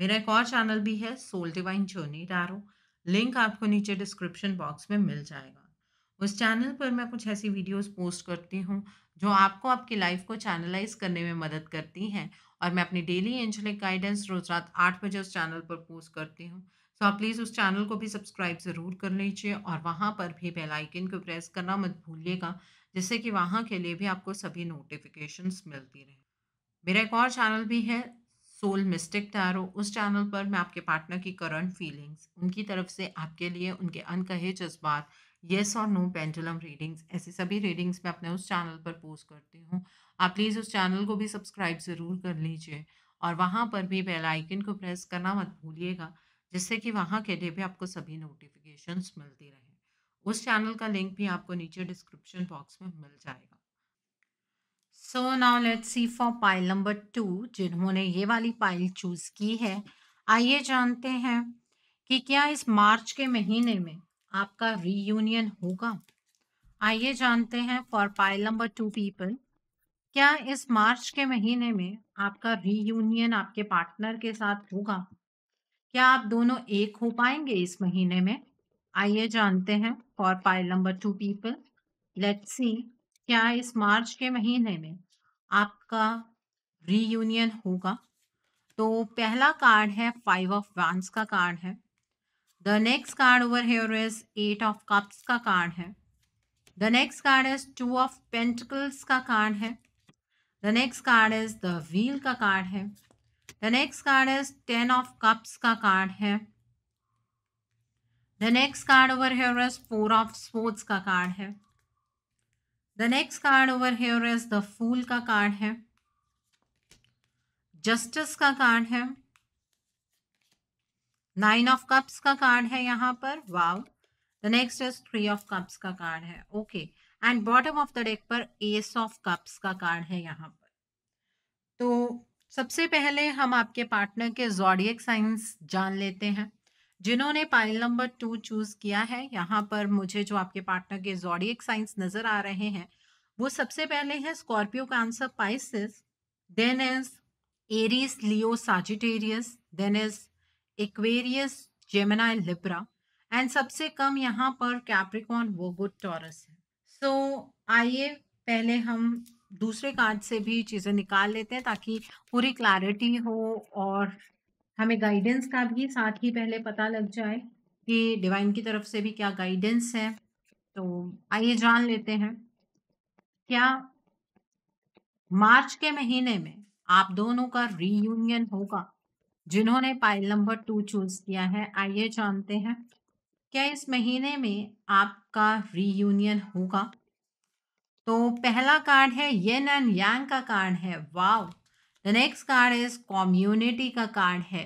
मेरा एक और चैनल भी है, soul divine journey tarot, link आपको नीचे डिस्क्रिप्शन बॉक्स में मिल जाएगा। उस चैनल पर मैं कुछ ऐसी वीडियोज़ पोस्ट करती हूँ जो आपको आपकी लाइफ को चैनलाइज करने में मदद करती हैं। और मैं अपनी डेली एंजलिक गाइडेंस रोज़ रात आठ बजे उस चैनल पर पोस्ट करती हूँ, तो आप प्लीज़ उस चैनल को भी सब्सक्राइब ज़रूर कर लीजिए और वहाँ पर भी बेल आइकन को प्रेस करना मत भूलिएगा, जिससे कि वहाँ के लिए भी आपको सभी नोटिफिकेशंस मिलती रहे। मेरा एक और चैनल भी है सोल मिस्टिक टैरो, उस चैनल पर मैं आपके पार्टनर की करंट फीलिंग्स, उनकी तरफ से आपके लिए उनके अनकहे जज्बात, येस और नो पेंडुलम रीडिंग्स, ऐसी सभी रीडिंग्स मैं अपने उस चैनल पर पोस्ट करती हूँ। आप प्लीज़ उस चैनल को भी सब्सक्राइब ज़रूर कर लीजिए और वहाँ पर भी बेल आइकन को प्रेस करना मत भूलिएगा, जिससे कि वहाँ के लिए भी आपको सभी नोटिफिकेशंस मिलती रहे। उस चैनल का लिंक भी आपको नीचे डिस्क्रिप्शन बॉक्स में मिल जाएगा। So now let's see for pile number two, जिन्होंने ये वाली पाइल चूज की है। आइए जानते हैं कि क्या इस मार्च के महीने में आपका रीयूनियन होगा। आइए जानते हैं for pile number two people, क्या इस मार्च के महीने में आपका रीयूनियन आपके पार्टनर के साथ होगा। क्या आप दोनों एक हो पाएंगे इस महीने में। आइए जानते हैं for pile number two people, let's see क्या इस मार्च के महीने में आपका रीयूनियन होगा। तो पहला कार्ड है फाइव ऑफ वैंड्स का कार्ड है, the next card over here is eight of cups का कार्ड है, the next card is two of pentacles का कार्ड है, the next card is the wheel का कार्ड है, the next card is ten of cups का card है, the next card over here is four of sports का card है, the next card over here is the fool का card है, justice का card है, नाइन ऑफ कप्स का card है यहाँ पर, wow, the next is three of cups का कार्ड है, okay, and bottom of the deck पर एस ऑफ कप्स का कार्ड है यहाँ पर। तो सबसे पहले हम आपके पार्टनर के ज़ोडिएक साइंस जान लेते हैं। जिन्होंने पाइल नंबर टू चूज किया है, यहाँ पर मुझे जो आपके पार्टनर के ज़ोडिएक साइंस नजर आ रहे हैं वो सबसे पहले है Scorpio, Cancer, Pisces, then is Aries, Leo, Sagittarius, then is Aquarius, Gemini, Libra, and सबसे कम यहाँ पर कैप्रिकॉन, वर्गो, टॉरस है। सो आइए पहले हम दूसरे कार्ड से भी चीज़ें निकाल लेते हैं ताकि पूरी क्लैरिटी हो और हमें गाइडेंस का भी साथ ही पहले पता लग जाए कि डिवाइन की तरफ से भी क्या गाइडेंस है। तो आइए जान लेते हैं क्या मार्च के महीने में आप दोनों का रीयूनियन होगा। जिन्होंने पाइल नंबर टू चूज किया है, आइए जानते हैं क्या इस महीने में आपका रीयूनियन होगा। तो पहला कार्ड है येन एंड यांग का कार्ड है, wow, the next card is community का कार्ड है,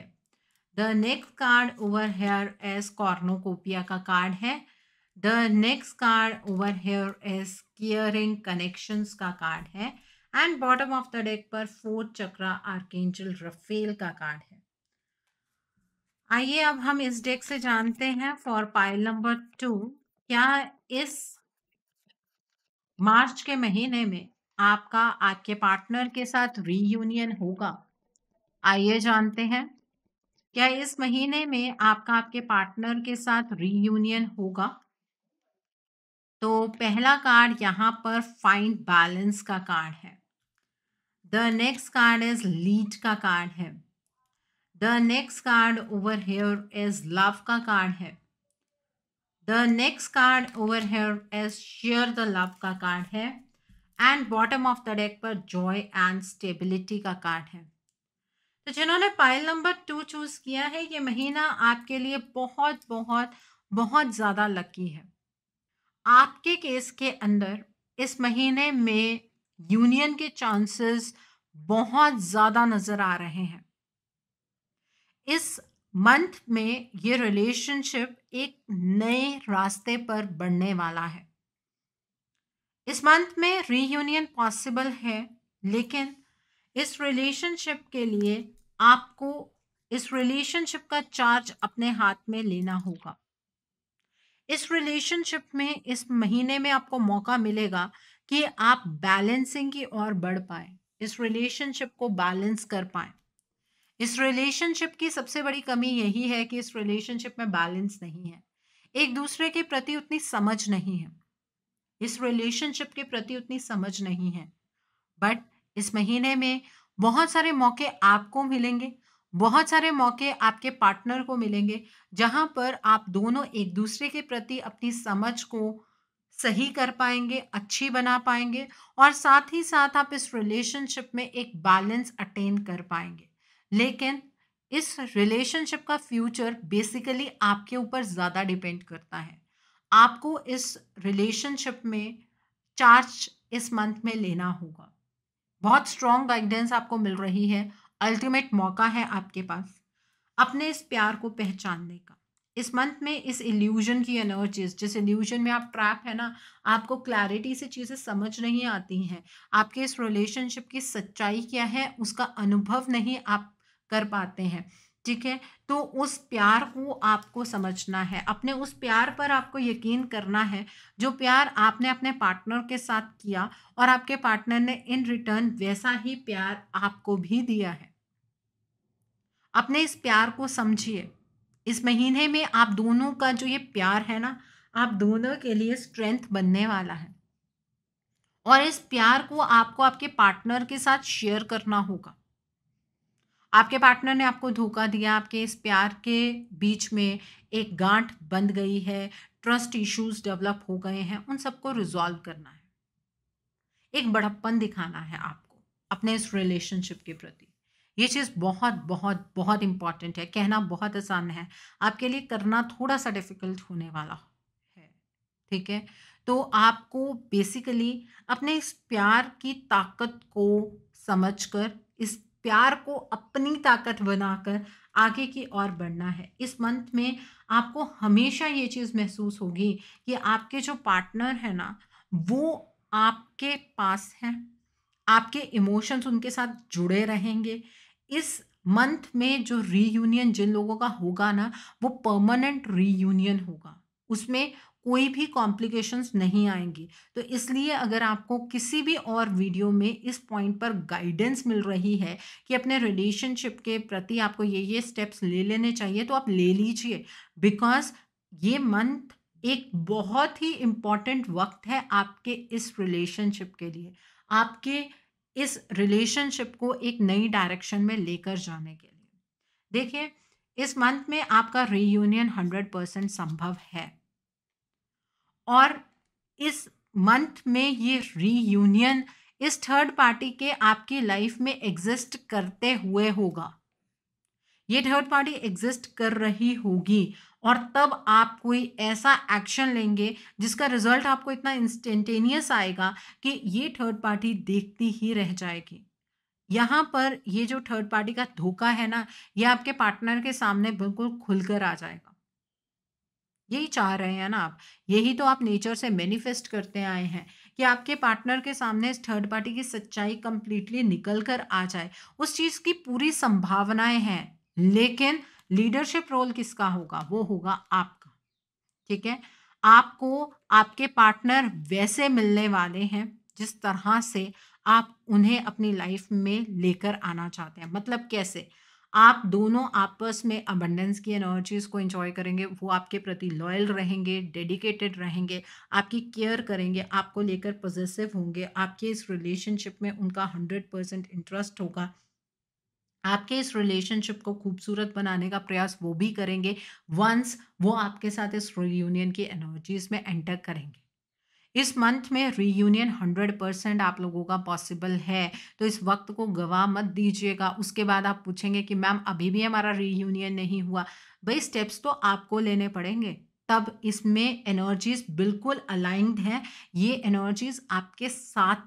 the next card over here is cornucopia का कार्ड है, the next card over here is caring, connections का कार्ड है, and bottom of the deck पर fourth chakra, archangel Raphael का card है। आइए अब हम इस डेक से जानते हैं फॉर पाइल नंबर टू, क्या इस मार्च के महीने में आपका आपके पार्टनर के साथ रीयूनियन होगा। आइए जानते हैं क्या इस महीने में आपका आपके पार्टनर के साथ रीयूनियन होगा। तो पहला कार्ड यहाँ पर फाइंड बैलेंस का कार्ड है, the next card is lead का कार्ड है, the next card over here is love का कार्ड है, the next card over here is share the love का कार्ड है, and bottom of the deck पर joy and stability का card है। तो जिन्होंने पाइल नंबर टू चूज किया है, ये महीना आपके लिए बहुत बहुत बहुत ज़्यादा लकी है। आपके केस के अंदर इस महीने में यूनियन के चांसेस बहुत ज़्यादा नज़र आ रहे हैं। इस मंथ में ये रिलेशनशिप एक नए रास्ते पर बढ़ने वाला है। इस मंथ में रीयूनियन पॉसिबल है, लेकिन इस रिलेशनशिप के लिए आपको इस रिलेशनशिप का चार्ज अपने हाथ में लेना होगा। इस रिलेशनशिप में इस महीने में आपको मौका मिलेगा कि आप बैलेंसिंग की ओर बढ़ पाए, इस रिलेशनशिप को बैलेंस कर पाए। इस रिलेशनशिप की सबसे बड़ी कमी यही है कि इस रिलेशनशिप में बैलेंस नहीं है, एक दूसरे के प्रति उतनी समझ नहीं है। इस रिलेशनशिप के प्रति उतनी समझ नहीं है। बट इस महीने में बहुत सारे मौके आपको मिलेंगे, बहुत सारे मौके आपके पार्टनर को मिलेंगे जहां पर आप दोनों एक दूसरे के प्रति अपनी समझ को सही कर पाएंगे, अच्छी बना पाएंगे और साथ ही साथ आप इस रिलेशनशिप में एक बैलेंस अटेन कर पाएंगे। लेकिन इस रिलेशनशिप का फ्यूचर बेसिकली आपके ऊपर ज़्यादा डिपेंड करता है। आपको इस रिलेशनशिप में चार्ज इस मंथ में लेना होगा। बहुत स्ट्रॉन्ग गाइडेंस आपको मिल रही है। अल्टीमेट मौका है आपके पास अपने इस प्यार को पहचानने का। इस मंथ में इस इल्यूजन की एनर्जीज, जिस इल्यूजन में आप ट्रैप है ना, आपको क्लैरिटी से चीज़ें समझ नहीं आती हैं, आपके इस रिलेशनशिप की सच्चाई क्या है उसका अनुभव नहीं आप कर पाते हैं। ठीक है, तो उस प्यार को आपको समझना है, अपने उस प्यार पर आपको यकीन करना है जो प्यार आपने अपने पार्टनर के साथ किया और आपके पार्टनर ने इन रिटर्न वैसा ही प्यार आपको भी दिया है। अपने इस प्यार को समझिए। इस महीने में आप दोनों का जो ये प्यार है ना, आप दोनों के लिए स्ट्रेंथ बनने वाला है और इस प्यार को आपको आपके पार्टनर के साथ शेयर करना होगा। आपके पार्टनर ने आपको धोखा दिया, आपके इस प्यार के बीच में एक गांठ बंध गई है, ट्रस्ट इश्यूज डेवलप हो गए हैं, उन सबको रिजॉल्व करना है। एक बड़प्पन दिखाना है आपको अपने इस रिलेशनशिप के प्रति। ये चीज़ बहुत बहुत बहुत इम्पॉर्टेंट है। कहना बहुत आसान है, आपके लिए करना थोड़ा सा डिफिकल्ट होने वाला है। ठीक है, तो आपको बेसिकली अपने इस प्यार की ताकत को समझकर, इस प्यार को अपनी ताकत बनाकर आगे की ओर बढ़ना है। इस मंथ में आपको हमेशा ये चीज़ महसूस होगी कि आपके जो पार्टनर है ना, वो आपके पास हैं, आपके इमोशंस उनके साथ जुड़े रहेंगे। इस मंथ में जो रीयूनियन जिन लोगों का होगा ना, वो परमानेंट रीयूनियन होगा, उसमें कोई भी कॉम्प्लिकेशंस नहीं आएंगी। तो इसलिए अगर आपको किसी भी और वीडियो में इस पॉइंट पर गाइडेंस मिल रही है कि अपने रिलेशनशिप के प्रति आपको ये ये स्टेप्स ले लेने चाहिए, तो आप ले लीजिए, बिकॉज ये मंथ एक बहुत ही इम्पॉर्टेंट वक्त है आपके इस रिलेशनशिप के लिए, आपके इस रिलेशनशिप को एक नई डायरेक्शन में लेकर जाने के लिए। देखिए, इस मंथ में आपका रीयूनियन हंड्रेड परसेंट संभव है और इस मंथ में ये रीयूनियन इस थर्ड पार्टी के आपकी लाइफ में एग्जिस्ट करते हुए होगा। ये थर्ड पार्टी एग्जिस्ट कर रही होगी और तब आप कोई ऐसा एक्शन लेंगे जिसका रिजल्ट आपको इतना इंस्टेंटेनियस आएगा कि ये थर्ड पार्टी देखती ही रह जाएगी। यहाँ पर ये जो थर्ड पार्टी का धोखा है ना, ये आपके पार्टनर के सामने बिल्कुल खुलकर आ जाएगा। यही चाह रहे हैं ना आप, यही तो आप नेचर से मैनिफेस्ट करते आए हैं कि आपके पार्टनर के सामने इस थर्ड पार्टी की सच्चाई कंप्लीटली निकल कर आ जाए। उस चीज़ की पूरी संभावनाएं हैं, लेकिन लीडरशिप रोल किसका होगा? वो होगा आपका। ठीक है, आपको आपके पार्टनर वैसे मिलने वाले हैं जिस तरह से आप उन्हें अपनी लाइफ में लेकर आना चाहते हैं। मतलब कैसे? आप दोनों आपस में अबंडेंस की एनर्जीज को एंजॉय करेंगे, वो आपके प्रति लॉयल रहेंगे, डेडिकेटेड रहेंगे, आपकी केयर करेंगे, आपको लेकर पॉजिटिव होंगे, आपके इस रिलेशनशिप में उनका हंड्रेड परसेंट इंटरेस्ट होगा, आपके इस रिलेशनशिप को खूबसूरत बनाने का प्रयास वो भी करेंगे वंस वो आपके साथ इस रीयूनियन की एनर्जीज में एंटर करेंगे। इस मंथ में रीयूनियन हंड्रेड परसेंट आप लोगों का पॉसिबल है, तो इस वक्त को गवा मत दीजिएगा। उसके बाद आप पूछेंगे कि मैम अभी भी हमारा रीयूनियन नहीं हुआ। भाई, स्टेप्स तो आपको लेने पड़ेंगे, तब इसमें एनर्जीज बिल्कुल अलाइंड हैं। ये एनर्जीज आपके साथ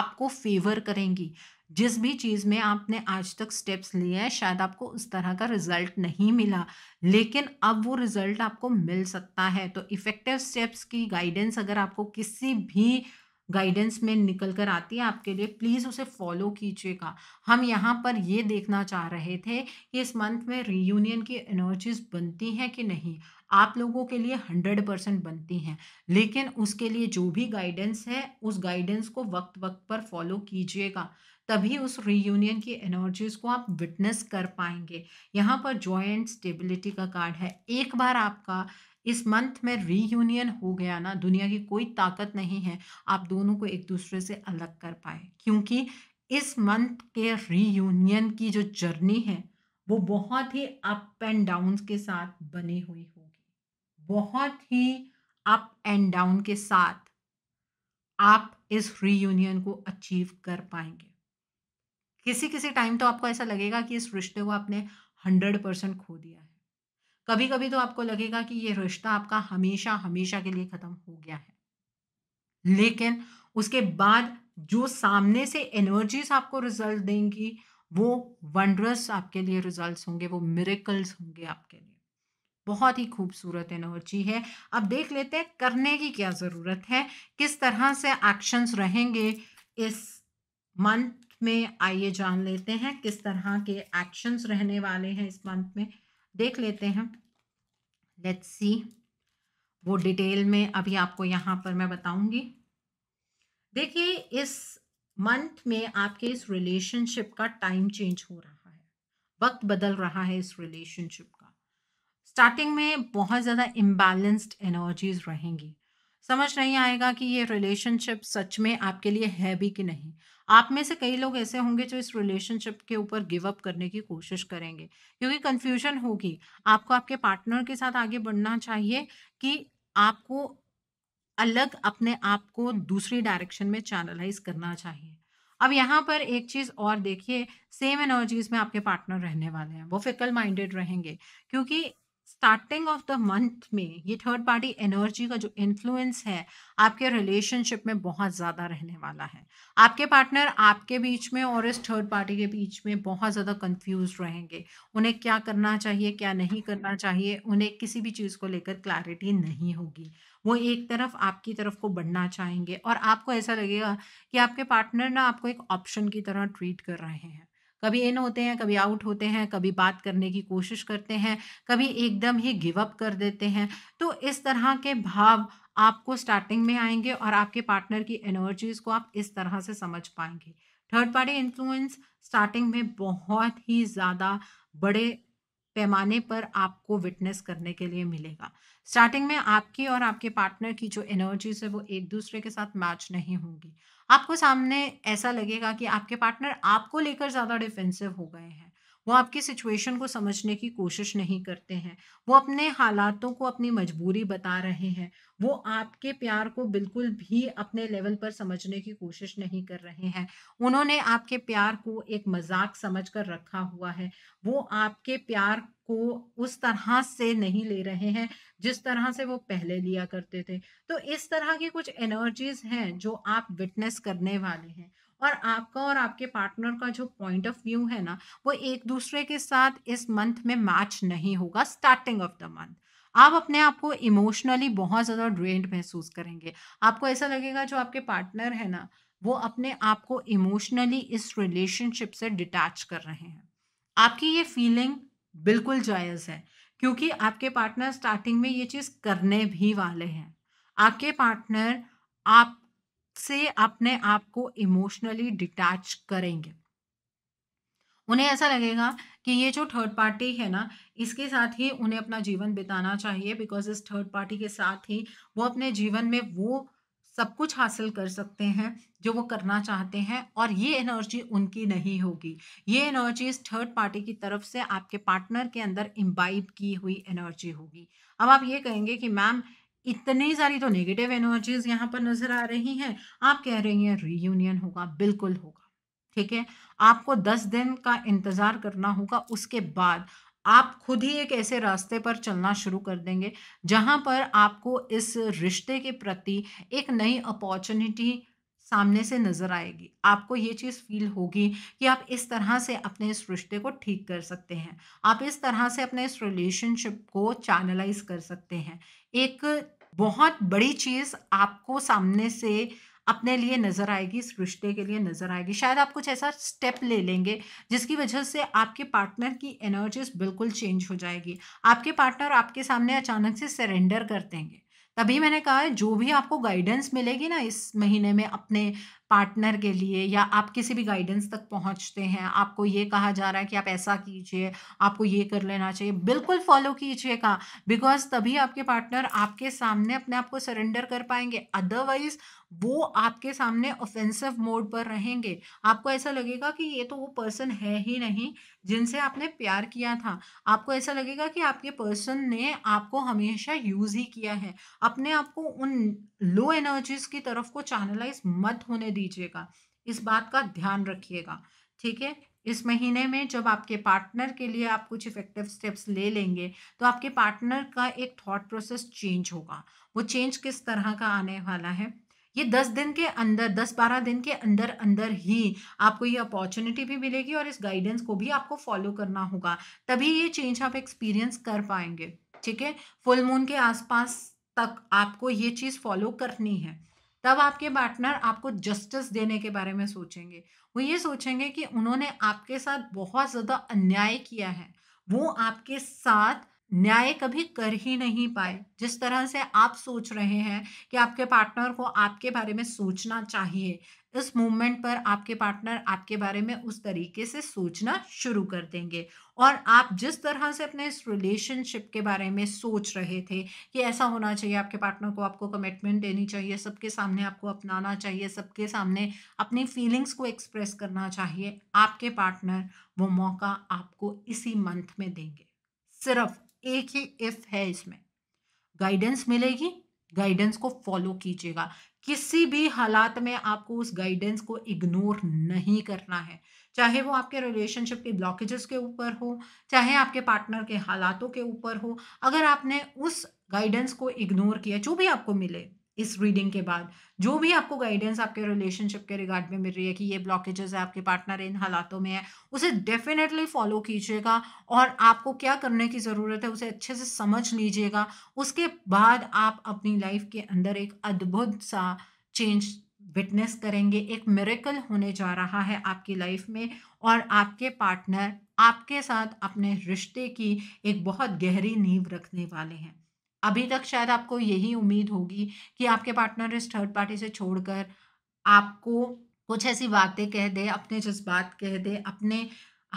आपको फेवर करेंगी। जिस भी चीज़ में आपने आज तक स्टेप्स लिए हैं, शायद आपको उस तरह का रिजल्ट नहीं मिला, लेकिन अब वो रिजल्ट आपको मिल सकता है। तो इफ़ेक्टिव स्टेप्स की गाइडेंस अगर आपको किसी भी गाइडेंस में निकल कर आती है आपके लिए, प्लीज़ उसे फॉलो कीजिएगा। हम यहाँ पर ये देखना चाह रहे थे कि इस मंथ में रीयूनियन की एनर्जीज बनती हैं कि नहीं। आप लोगों के लिए हंड्रेड परसेंट बनती हैं, लेकिन उसके लिए जो भी गाइडेंस है उस गाइडेंस को वक्त वक्त पर फॉलो कीजिएगा। तभी उस रीयूनियन की एनर्जीज को आप विटनेस कर पाएंगे। यहाँ पर जॉय एंड स्टेबिलिटी का कार्ड है। एक बार आपका इस मंथ में रीयूनियन हो गया ना, दुनिया की कोई ताकत नहीं है आप दोनों को एक दूसरे से अलग कर पाए, क्योंकि इस मंथ के रीयूनियन की जो जर्नी है वो बहुत ही अप एंड डाउन के साथ बनी हुई होगी। बहुत ही अप एंड डाउन के साथ आप इस रीयूनियन को अचीव कर पाएंगे। किसी किसी टाइम तो आपको ऐसा लगेगा कि इस रिश्ते को आपने हंड्रेड परसेंट खो दिया है, कभी कभी तो आपको लगेगा कि ये रिश्ता आपका हमेशा हमेशा के लिए खत्म हो गया है। लेकिन उसके बाद जो सामने से एनर्जीज आपको रिजल्ट देंगी वो वंडरस आपके लिए रिजल्ट्स होंगे, वो मिरेकल्स होंगे आपके लिए। बहुत ही खूबसूरत एनर्जी है। अब देख लेते हैं करने की क्या ज़रूरत है, किस तरह से एक्शंस रहेंगे इस मंथ में। आइए जान लेते हैं किस तरह के एक्शंस रहने वाले हैं इस मंथ में, देख लेते हैं। लेट्स सी, वो डिटेल में अभी आपको यहाँ पर मैं बताऊँगी। देखिए, इस मंथ में आपके इस रिलेशनशिप का टाइम चेंज हो रहा है, वक्त बदल रहा है इस रिलेशनशिप का। स्टार्टिंग में बहुत ज़्यादा इम्बैलेंस्ड एनर्जीज रहेंगी, समझ नहीं आएगा कि ये रिलेशनशिप सच में आपके लिए है भी कि नहीं। आप में से कई लोग ऐसे होंगे जो इस रिलेशनशिप के ऊपर गिव अप करने की कोशिश करेंगे, क्योंकि कन्फ्यूजन होगी। आपको आपके पार्टनर के साथ आगे बढ़ना चाहिए कि आपको अलग अपने आप को दूसरी डायरेक्शन में चैनलाइज करना चाहिए। अब यहाँ पर एक चीज़ और देखिए, सेम एनर्जीज में आपके पार्टनर रहने वाले हैं, वो फिकल माइंडेड रहेंगे, क्योंकि स्टार्टिंग ऑफ द मंथ में ये थर्ड पार्टी एनर्जी का जो इन्फ्लुएंस है आपके रिलेशनशिप में बहुत ज़्यादा रहने वाला है। आपके पार्टनर आपके बीच में और इस थर्ड पार्टी के बीच में बहुत ज़्यादा कंफ्यूज रहेंगे। उन्हें क्या करना चाहिए, क्या नहीं करना चाहिए, उन्हें किसी भी चीज़ को लेकर क्लैरिटी नहीं होगी। वो एक तरफ आपकी तरफ को बढ़ना चाहेंगे और आपको ऐसा लगेगा कि आपके पार्टनर ना आपको एक ऑप्शन की तरह ट्रीट कर रहे हैं। कभी इन होते हैं, कभी आउट होते हैं, कभी बात करने की कोशिश करते हैं, कभी एकदम ही गिव अप कर देते हैं। तो इस तरह के भाव आपको स्टार्टिंग में आएंगे और आपके पार्टनर की एनर्जीज को आप इस तरह से समझ पाएंगे। थर्ड पार्टी इन्फ्लुएंस स्टार्टिंग में बहुत ही ज़्यादा बड़े पैमाने पर आपको विटनेस करने के लिए मिलेगा। स्टार्टिंग में आपकी और आपके पार्टनर की जो एनर्जीज है वो एक दूसरे के साथ मैच नहीं होंगी। आपको सामने ऐसा लगेगा कि आपके पार्टनर आपको लेकर ज़्यादा डिफेंसिव हो गए हैं, वो आपकी सिचुएशन को समझने की कोशिश नहीं करते हैं, वो अपने हालातों को अपनी मजबूरी बता रहे हैं, वो आपके प्यार को बिल्कुल भी अपने लेवल पर समझने की कोशिश नहीं कर रहे हैं। उन्होंने आपके प्यार को एक मजाक समझकर रखा हुआ है, वो आपके प्यार को उस तरह से नहीं ले रहे हैं जिस तरह से वो पहले लिया करते थे। तो इस तरह की कुछ एनर्जीज हैं जो आप विटनेस करने वाले हैं और आपका और आपके पार्टनर का जो पॉइंट ऑफ व्यू है ना वो एक दूसरे के साथ इस मंथ में मैच नहीं होगा। स्टार्टिंग ऑफ द मंथ आप अपने आप को इमोशनली बहुत ज़्यादा ड्रेन्ड महसूस करेंगे। आपको ऐसा लगेगा जो आपके पार्टनर है ना वो अपने आप को इमोशनली इस रिलेशनशिप से डिटैच कर रहे हैं। आपकी ये फीलिंग बिल्कुल जायज़ है, क्योंकि आपके पार्टनर स्टार्टिंग में ये चीज़ करने भी वाले हैं। आपके पार्टनर आप से अपने आप को इमोशनली डिटैच करेंगे। उन्हें ऐसा लगेगा कि ये जो थर्ड पार्टी है ना इसके साथ ही उन्हें अपना जीवन बिताना चाहिए, बिकॉज इस थर्ड पार्टी के साथ ही वो अपने जीवन में वो सब कुछ हासिल कर सकते हैं जो वो करना चाहते हैं। और ये एनर्जी उनकी नहीं होगी, ये एनर्जी इस थर्ड पार्टी की तरफ से आपके पार्टनर के अंदर इम्बाइब की हुई एनर्जी होगी। अब आप ये कहेंगे कि मैम इतनी सारी तो नेगेटिव एनर्जीज यहाँ पर नजर आ रही हैं, आप कह रही हैं रीयूनियन होगा। बिल्कुल होगा, ठीक है। आपको दस दिन का इंतज़ार करना होगा, उसके बाद आप खुद ही एक ऐसे रास्ते पर चलना शुरू कर देंगे जहाँ पर आपको इस रिश्ते के प्रति एक नई अपॉर्चुनिटी सामने से नज़र आएगी। आपको ये चीज़ फील होगी कि आप इस तरह से अपने इस रिश्ते को ठीक कर सकते हैं, आप इस तरह से अपने इस रिलेशनशिप को चैनलाइज कर सकते हैं। एक बहुत बड़ी चीज़ आपको सामने से अपने लिए नज़र आएगी, इस रिश्ते के लिए नज़र आएगी। शायद आप कुछ ऐसा स्टेप ले लेंगे जिसकी वजह से आपके पार्टनर की एनर्जीज बिल्कुल चेंज हो जाएगी। आपके पार्टनर आपके सामने अचानक से सरेंडर कर देंगे। तभी मैंने कहा है जो भी आपको गाइडेंस मिलेगी ना इस महीने में अपने पार्टनर के लिए, या आप किसी भी गाइडेंस तक पहुंचते हैं, आपको ये कहा जा रहा है कि आप ऐसा कीजिए, आपको ये कर लेना चाहिए, बिल्कुल फॉलो कीजिएगा, बिकॉज तभी आपके पार्टनर आपके सामने अपने आप को सरेंडर कर पाएंगे। अदरवाइज वो आपके सामने ऑफेंसिव मोड पर रहेंगे, आपको ऐसा लगेगा कि ये तो वो पर्सन है ही नहीं जिनसे आपने प्यार किया था। आपको ऐसा लगेगा कि आपके पर्सन ने आपको हमेशा यूज़ ही किया है। अपने आप को उन लो एनर्जीज की तरफ को चैनलाइज मत होने दीजिएगा, इस बात का ध्यान रखिएगा, ठीक है। इस महीने में जब आपके पार्टनर के लिए आप कुछ इफेक्टिव स्टेप्स ले लेंगे तो आपके पार्टनर का एक थॉट प्रोसेस चेंज होगा। वो चेंज किस तरह का आने वाला है, ये दस दिन के अंदर, दस बारह दिन के अंदर अंदर ही आपको ये अपॉर्चुनिटी भी मिलेगी और इस गाइडेंस को भी आपको फॉलो करना होगा, तभी ये चेंज आप एक्सपीरियंस कर पाएंगे, ठीक है। फुल मून के आसपास तक आपको ये चीज़ फॉलो करनी है, तब आपके पार्टनर आपको जस्टिस देने के बारे में सोचेंगे। वो ये सोचेंगे कि उन्होंने आपके साथ बहुत ज़्यादा अन्याय किया है, वो आपके साथ न्याय कभी कर ही नहीं पाए। जिस तरह से आप सोच रहे हैं कि आपके पार्टनर को आपके बारे में सोचना चाहिए, इस मोमेंट पर आपके पार्टनर आपके बारे में उस तरीके से सोचना शुरू कर देंगे। और आप जिस तरह से अपने इस रिलेशनशिप के बारे में सोच रहे थे कि ऐसा होना चाहिए, आपके पार्टनर को आपको कमिटमेंट देनी चाहिए, सबके सामने आपको अपनाना चाहिए, सबके सामने अपनी फीलिंग्स को एक्सप्रेस करना चाहिए, आपके पार्टनर वो मौका आपको इसी मंथ में देंगे। सिर्फ एक ही इफ है इसमें, गाइडेंस मिलेगी, गाइडेंस को फॉलो कीजिएगा। किसी भी हालात में आपको उस गाइडेंस को इग्नोर नहीं करना है, चाहे वो आपके रिलेशनशिप के ब्लॉकेजेस के ऊपर हो, चाहे आपके पार्टनर के हालातों के ऊपर हो। अगर आपने उस गाइडेंस को इग्नोर किया, जो भी आपको मिले इस रीडिंग के बाद, जो भी आपको गाइडेंस आपके रिलेशनशिप के रिगार्ड में मिल रही है कि ये ब्लॉकेजेस है, आपके पार्टनर इन हालातों में है, उसे डेफिनेटली फॉलो कीजिएगा। और आपको क्या करने की ज़रूरत है उसे अच्छे से समझ लीजिएगा, उसके बाद आप अपनी लाइफ के अंदर एक अद्भुत सा चेंज विटनेस करेंगे। एक मिरेकल होने जा रहा है आपकी लाइफ में, और आपके पार्टनर आपके साथ अपने रिश्ते की एक बहुत गहरी नींव रखने वाले हैं। अभी तक शायद आपको यही उम्मीद होगी कि आपके पार्टनर इस थर्ड पार्टी से छोड़कर आपको कुछ ऐसी बातें कह दे, अपने जज्बात कह दे, अपने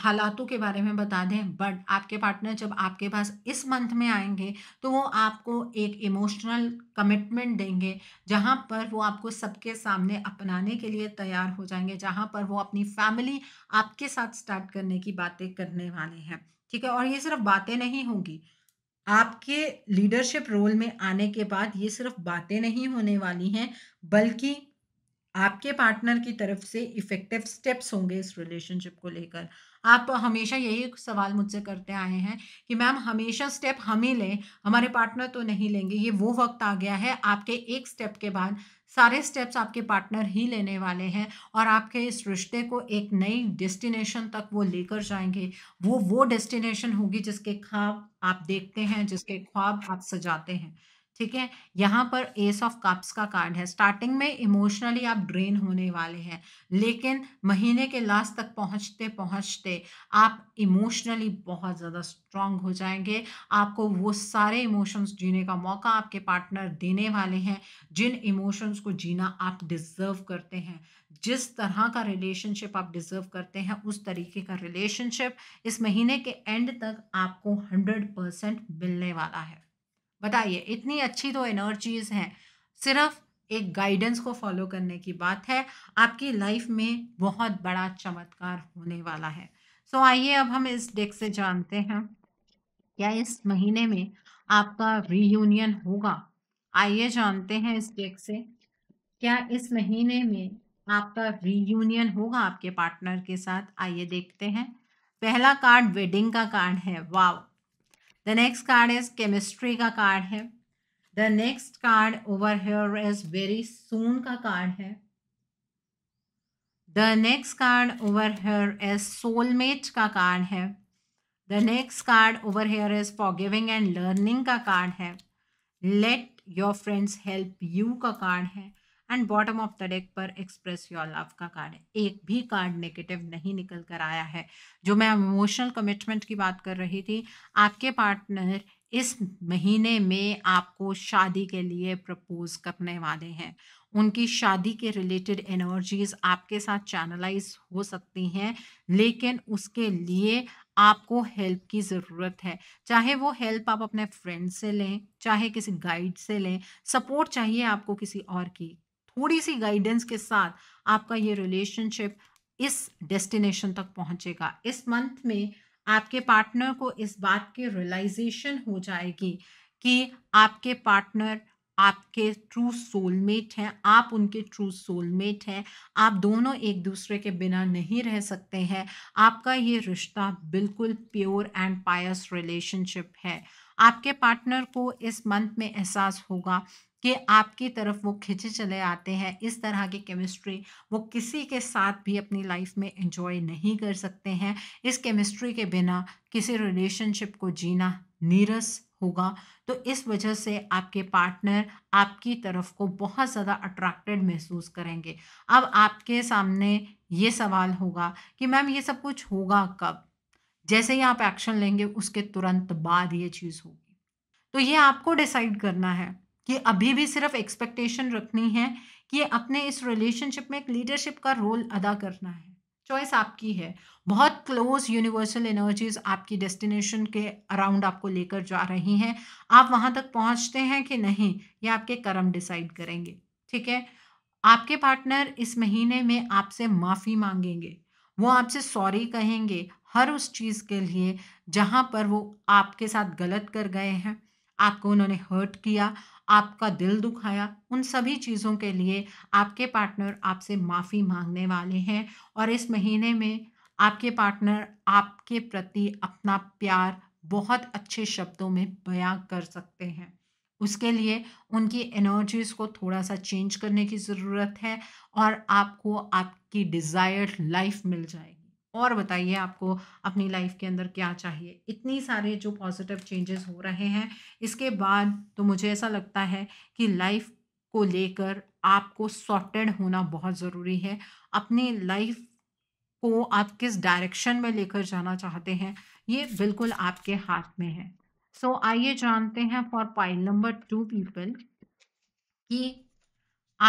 हालातों के बारे में बता दें, बट आपके पार्टनर जब आपके पास इस मंथ में आएंगे तो वो आपको एक इमोशनल कमिटमेंट देंगे, जहाँ पर वो आपको सबके सामने अपनाने के लिए तैयार हो जाएंगे, जहाँ पर वो अपनी फैमिली आपके साथ स्टार्ट करने की बातें करने वाले हैं, ठीक है। और ये सिर्फ बातें नहीं होंगी, आपके लीडरशिप रोल में आने के बाद ये सिर्फ बातें नहीं होने वाली हैं, बल्कि आपके पार्टनर की तरफ से इफ़ेक्टिव स्टेप्स होंगे इस रिलेशनशिप को लेकर। आप हमेशा यही सवाल मुझसे करते आए हैं कि मैम हमेशा स्टेप हम ही लें, हमारे पार्टनर तो नहीं लेंगे। ये वो वक्त आ गया है, आपके एक स्टेप के बाद सारे स्टेप्स आपके पार्टनर ही लेने वाले हैं, और आपके इस रिश्ते को एक नई डेस्टिनेशन तक वो लेकर जाएंगे। वो वो डेस्टिनेशन होगी जिसके ख्वाब आप देखते हैं, जिसके ख्वाब आप सजाते हैं, ठीक है। यहाँ पर एस ऑफ कप्स का कार्ड है। स्टार्टिंग में इमोशनली आप ड्रेन होने वाले हैं, लेकिन महीने के लास्ट तक पहुँचते पहुँचते आप इमोशनली बहुत ज़्यादा स्ट्रांग हो जाएंगे। आपको वो सारे इमोशंस जीने का मौका आपके पार्टनर देने वाले हैं जिन इमोशंस को जीना आप डिज़र्व करते हैं। जिस तरह का रिलेशनशिप आप डिज़र्व करते हैं, उस तरीके का रिलेशनशिप इस महीने के एंड तक आपको हंड्रेड परसेंट मिलने वाला है। बताइए, इतनी अच्छी तो एनर्जीज हैं। सिर्फ एक गाइडेंस को फॉलो करने की बात है, आपकी लाइफ में बहुत बड़ा चमत्कार होने वाला है। सो आइए अब हम इस डेक से जानते हैं क्या इस महीने में आपका रीयूनियन होगा। आइए जानते हैं इस डेक से क्या इस महीने में आपका रीयूनियन होगा आपके पार्टनर के साथ। आइए देखते हैं। पहला कार्ड वेडिंग का कार्ड है, wow. The next card is chemistry का कार्ड है। The next card over here is very soon का कार्ड है। The next card over here is soulmate का कार्ड है। The next card over here is forgiving and learning का card है। Let your friends help you का card है। And bottom of the deck पर express your love का card है। एक भी कार्ड नेगेटिव नहीं निकल कर आया है। जो मैं इमोशनल कमिटमेंट की बात कर रही थी, आपके पार्टनर इस महीने में आपको शादी के लिए प्रपोज करने वाले हैं। उनकी शादी के रिलेटेड एनर्जीज आपके साथ चैनलाइज हो सकती हैं, लेकिन उसके लिए आपको हेल्प की ज़रूरत है। चाहे वो हेल्प आप अपने फ्रेंड से लें, चाहे किसी गाइड से लें, सपोर्ट चाहिए आपको किसी और की। थोड़ी सी गाइडेंस के साथ आपका ये रिलेशनशिप इस डेस्टिनेशन तक पहुंचेगा। इस मंथ में आपके पार्टनर को इस बात की रियलाइजेशन हो जाएगी कि आपके पार्टनर आपके ट्रू सोलमेट हैं, आप उनके ट्रू सोलमेट हैं, आप दोनों एक दूसरे के बिना नहीं रह सकते हैं। आपका ये रिश्ता बिल्कुल प्योर एंड पायस रिलेशनशिप है। आपके पार्टनर को इस मंथ में एहसास होगा कि आपकी तरफ वो खिंचे चले आते हैं। इस तरह की केमिस्ट्री वो किसी के साथ भी अपनी लाइफ में एंजॉय नहीं कर सकते हैं। इस केमिस्ट्री के बिना किसी रिलेशनशिप को जीना नीरस होगा, तो इस वजह से आपके पार्टनर आपकी तरफ को बहुत ज़्यादा अट्रैक्टेड महसूस करेंगे। अब आपके सामने ये सवाल होगा कि मैम ये सब कुछ होगा कब? जैसे ही आप एक्शन लेंगे उसके तुरंत बाद ये चीज़ होगी। तो ये आपको डिसाइड करना है कि अभी भी सिर्फ एक्सपेक्टेशन रखनी है कि अपने इस रिलेशनशिप में एक लीडरशिप का रोल अदा करना है। चॉइस आपकी है। बहुत क्लोज यूनिवर्सल एनर्जीज आपकी डेस्टिनेशन के अराउंड आपको लेकर जा रही हैं। आप वहां तक पहुंचते हैं कि नहीं, ये आपके कर्म डिसाइड करेंगे। ठीक है, आपके पार्टनर इस महीने में आपसे माफ़ी मांगेंगे, वो आपसे सॉरी कहेंगे हर उस चीज़ के लिए जहां पर वो आपके साथ गलत कर गए हैं, आपको उन्होंने हर्ट किया, आपका दिल दुखाया। उन सभी चीज़ों के लिए आपके पार्टनर आपसे माफ़ी मांगने वाले हैं। और इस महीने में आपके पार्टनर आपके प्रति अपना प्यार बहुत अच्छे शब्दों में बयां कर सकते हैं। उसके लिए उनकी एनर्जीज़ को थोड़ा सा चेंज करने की ज़रूरत है और आपको आपकी डिज़ायर्ड लाइफ मिल जाएगी। और बताइए आपको अपनी लाइफ के अंदर क्या चाहिए। इतनी सारे जो पॉजिटिव चेंजेस हो रहे हैं इसके बाद तो मुझे ऐसा लगता है कि लाइफ को लेकर आपको सॉर्टेड होना बहुत ज़रूरी है। अपनी लाइफ को आप किस डायरेक्शन में लेकर जाना चाहते हैं ये बिल्कुल आपके हाथ में है। सो so, आइए जानते हैं for pile number two people कि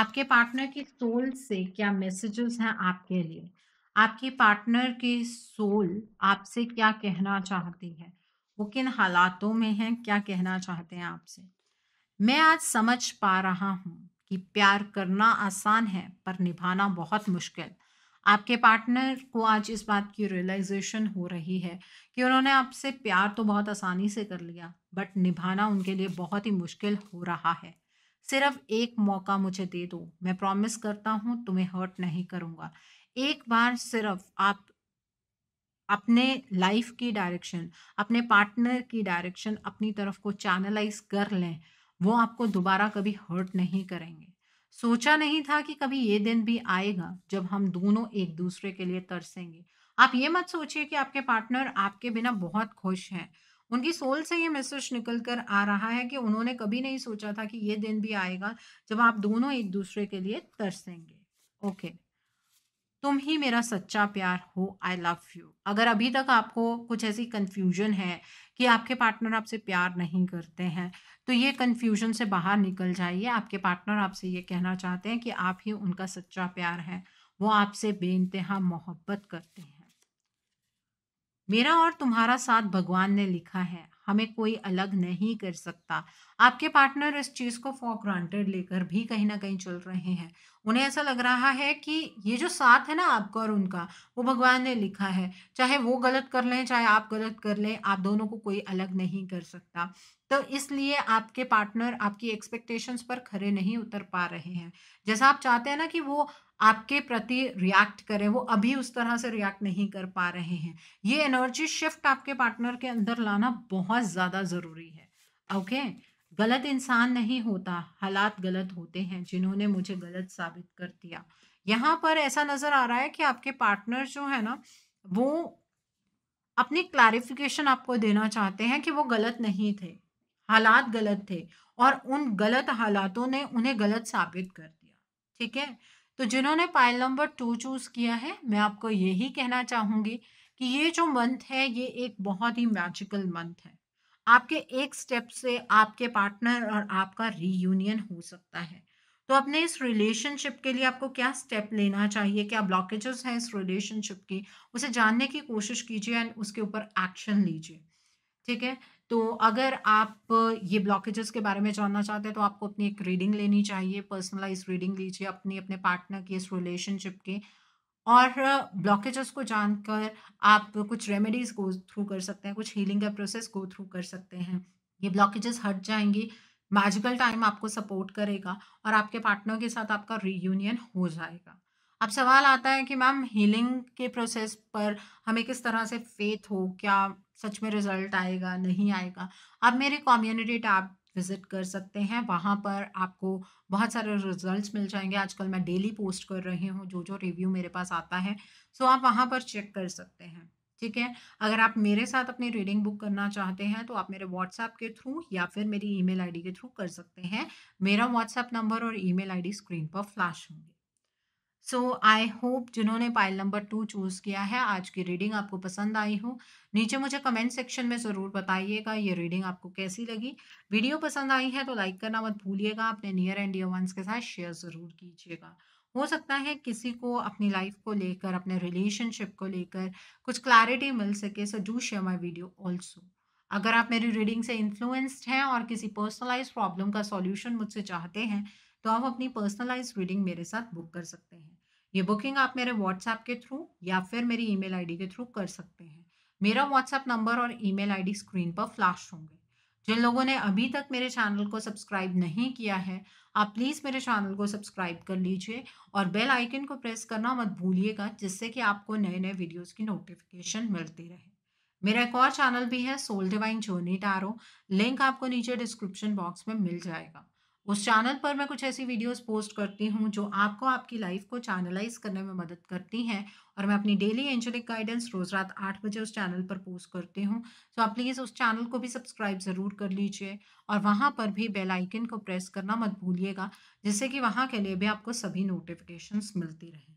आपके पार्टनर की सोल से क्या मैसेजेस हैं आपके लिए। आपकी पार्टनर की सोल आपसे क्या कहना चाहती है, वो किन हालातों में हैं, क्या कहना चाहते हैं आपसे। मैं आज समझ पा रहा हूँ कि प्यार करना आसान है पर निभाना बहुत मुश्किल। आपके पार्टनर को आज इस बात की रियलाइजेशन हो रही है कि उन्होंने आपसे प्यार तो बहुत आसानी से कर लिया बट निभाना उनके लिए बहुत ही मुश्किल हो रहा है। सिर्फ एक मौका मुझे दे दो, मैं प्रॉमिस करता हूँ तुम्हें हर्ट नहीं करूँगा। एक बार सिर्फ आप अपने लाइफ की डायरेक्शन, अपने पार्टनर की डायरेक्शन अपनी तरफ को चैनलाइज कर लें, वो आपको दोबारा कभी हर्ट नहीं करेंगे। सोचा नहीं था कि कभी ये दिन भी आएगा जब हम दोनों एक दूसरे के लिए तरसेंगे। आप ये मत सोचिए कि आपके पार्टनर आपके बिना बहुत खुश हैं। उनकी सोल से ये मैसेज निकल कर आ रहा है कि उन्होंने कभी नहीं सोचा था कि ये दिन भी आएगा जब आप दोनों एक दूसरे के लिए तरसेंगे। Okay okay. तुम ही मेरा सच्चा प्यार हो, आई लव यू। अगर अभी तक आपको कुछ ऐसी कन्फ्यूजन है कि आपके पार्टनर आपसे प्यार नहीं करते हैं तो ये कन्फ्यूजन से बाहर निकल जाइए। आपके पार्टनर आपसे ये कहना चाहते हैं कि आप ही उनका सच्चा प्यार हैं, वो आपसे बेइंतहा मोहब्बत करते हैं। मेरा और तुम्हारा साथ भगवान ने लिखा है, हमें कोई अलग नहीं कर सकता। आपके पार्टनर इस चीज़ को फॉर ग्रांटेड लेकर भी कहीं ना कहीं चल रहे हैं। उन्हें ऐसा लग रहा है कि ये जो साथ है ना आपका और उनका, वो भगवान ने लिखा है। चाहे वो गलत कर लें चाहे आप गलत कर लें, आप दोनों को कोई अलग नहीं कर सकता। तो इसलिए आपके पार्टनर आपकी एक्सपेक्टेशंस पर खरे नहीं उतर पा रहे हैं। जैसा आप चाहते हैं ना कि वो आपके प्रति रिएक्ट करें, वो अभी उस तरह से रिएक्ट नहीं कर पा रहे हैं। ये एनर्जी शिफ्ट आपके पार्टनर के अंदर लाना बहुत ज़्यादा ज़रूरी है। ओके, गलत इंसान नहीं होता, हालात गलत होते हैं जिन्होंने मुझे गलत साबित कर दिया। यहाँ पर ऐसा नज़र आ रहा है कि आपके पार्टनर जो है ना वो अपनी क्लैरिफिकेशन आपको देना चाहते हैं कि वो गलत नहीं थे, हालात गलत थे और उन गलत हालातों ने उन्हें गलत साबित कर दिया। ठीक है, तो जिन्होंने पाइल नंबर टू चूज़ किया है, मैं आपको यही कहना चाहूँगी कि ये जो मंथ है ये एक बहुत ही मैजिकल मंथ है। आपके एक स्टेप से आपके पार्टनर और आपका रीयूनियन हो सकता है। तो अपने इस रिलेशनशिप के लिए आपको क्या स्टेप लेना चाहिए, क्या ब्लॉकेजेस हैं इस रिलेशनशिप की, उसे जानने की कोशिश कीजिए एंड उसके ऊपर एक्शन लीजिए। ठीक है, तो अगर आप ये ब्लॉकेजेस के बारे में जानना चाहते हैं तो आपको अपनी एक रीडिंग लेनी चाहिए, पर्सनलाइज रीडिंग लीजिए अपनी अपने पार्टनर की, इस रिलेशनशिप की, और ब्लॉकेजेस को जानकर आप कुछ रेमेडीज गो थ्रू कर सकते हैं, कुछ हीलिंग का प्रोसेस गो थ्रू कर सकते हैं। ये ब्लॉकेजेस हट जाएंगी, मैजिकल टाइम आपको सपोर्ट करेगा और आपके पार्टनर के साथ आपका रीयूनियन हो जाएगा। अब सवाल आता है कि मैम हीलिंग के प्रोसेस पर हमें किस तरह से फेथ हो, क्या सच में रिजल्ट आएगा नहीं आएगा। आप मेरे कम्युनिटी टैब विजिट कर सकते हैं, वहाँ पर आपको बहुत सारे रिजल्ट्स मिल जाएंगे। आजकल मैं डेली पोस्ट कर रही हूँ जो जो रिव्यू मेरे पास आता है, सो आप वहाँ पर चेक कर सकते हैं। ठीक है, अगर आप मेरे साथ अपनी रीडिंग बुक करना चाहते हैं तो आप मेरे व्हाट्सएप के थ्रू या फिर मेरी ईमेल आईडी के थ्रू कर सकते हैं। मेरा व्हाट्सएप नंबर और ईमेल आईडी स्क्रीन पर फ्लैश होंगे। सो आई होप जिन्होंने पाइल नंबर टू चूज़ किया है आज की रीडिंग आपको पसंद आई हो। नीचे मुझे कमेंट सेक्शन में ज़रूर बताइएगा ये रीडिंग आपको कैसी लगी। वीडियो पसंद आई है तो लाइक करना मत भूलिएगा, अपने नियर एंड डियर वंस के साथ शेयर ज़रूर कीजिएगा। हो सकता है किसी को अपनी लाइफ को लेकर, अपने रिलेशनशिप को लेकर कुछ क्लैरिटी मिल सके, so do share my video also. अगर आप मेरी रीडिंग से इन्फ्लुएंस्ड हैं और किसी पर्सनलाइज प्रॉब्लम का सॉल्यूशन मुझसे चाहते हैं तो आप अपनी पर्सनलाइज रीडिंग मेरे साथ बुक कर सकते हैं। ये बुकिंग आप मेरे व्हाट्सएप के थ्रू या फिर मेरी ईमेल आईडी के थ्रू कर सकते हैं। मेरा व्हाट्सएप नंबर और ईमेल आईडी स्क्रीन पर फ्लैश होंगे। जिन लोगों ने अभी तक मेरे चैनल को सब्सक्राइब नहीं किया है, आप प्लीज़ मेरे चैनल को सब्सक्राइब कर लीजिए और बेल आइकन को प्रेस करना मत भूलिएगा, जिससे कि आपको नए नए वीडियोज़ की नोटिफिकेशन मिलती रहे। मेरा एक और चैनल भी है, soul divine journey tarot, link आपको नीचे डिस्क्रिप्शन बॉक्स में मिल जाएगा। उस चैनल पर मैं कुछ ऐसी वीडियोस पोस्ट करती हूँ जो आपको आपकी लाइफ को चैनलाइज करने में मदद करती हैं, और मैं अपनी डेली एंजेलिक गाइडेंस रोज़ रात आठ बजे उस चैनल पर पोस्ट करती हूँ। सो आप प्लीज़ उस चैनल को भी सब्सक्राइब ज़रूर कर लीजिए और वहाँ पर भी बेल आइकन को प्रेस करना मत भूलिएगा, जिससे कि वहाँ के लिए भी आपको सभी नोटिफिकेशंस मिलती रहें।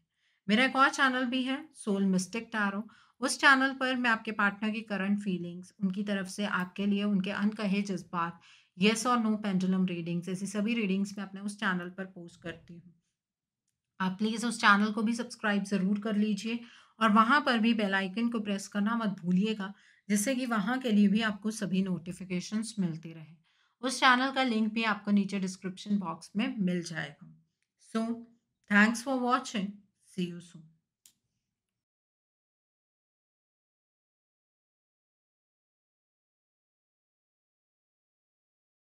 मेरा एक और चैनल भी है, सोल मिस्टिक टैरो। उस चैनल पर मैं आपके पार्टनर की करंट फीलिंग्स, उनकी तरफ से आपके लिए उनके अनकहे जज्बात, येस और नो पेंडुलम रीडिंग्स, ऐसी सभी रीडिंग्स मैं अपने उस चैनल पर पोस्ट करती हूँ। आप प्लीज़ उस चैनल को भी सब्सक्राइब ज़रूर कर लीजिए और वहाँ पर भी बेल आइकन को प्रेस करना मत भूलिएगा, जिससे कि वहाँ के लिए भी आपको सभी नोटिफिकेशंस मिलती रहे। उस चैनल का लिंक भी आपको नीचे डिस्क्रिप्शन बॉक्स में मिल जाएगा। So thanks for watching, see you soon.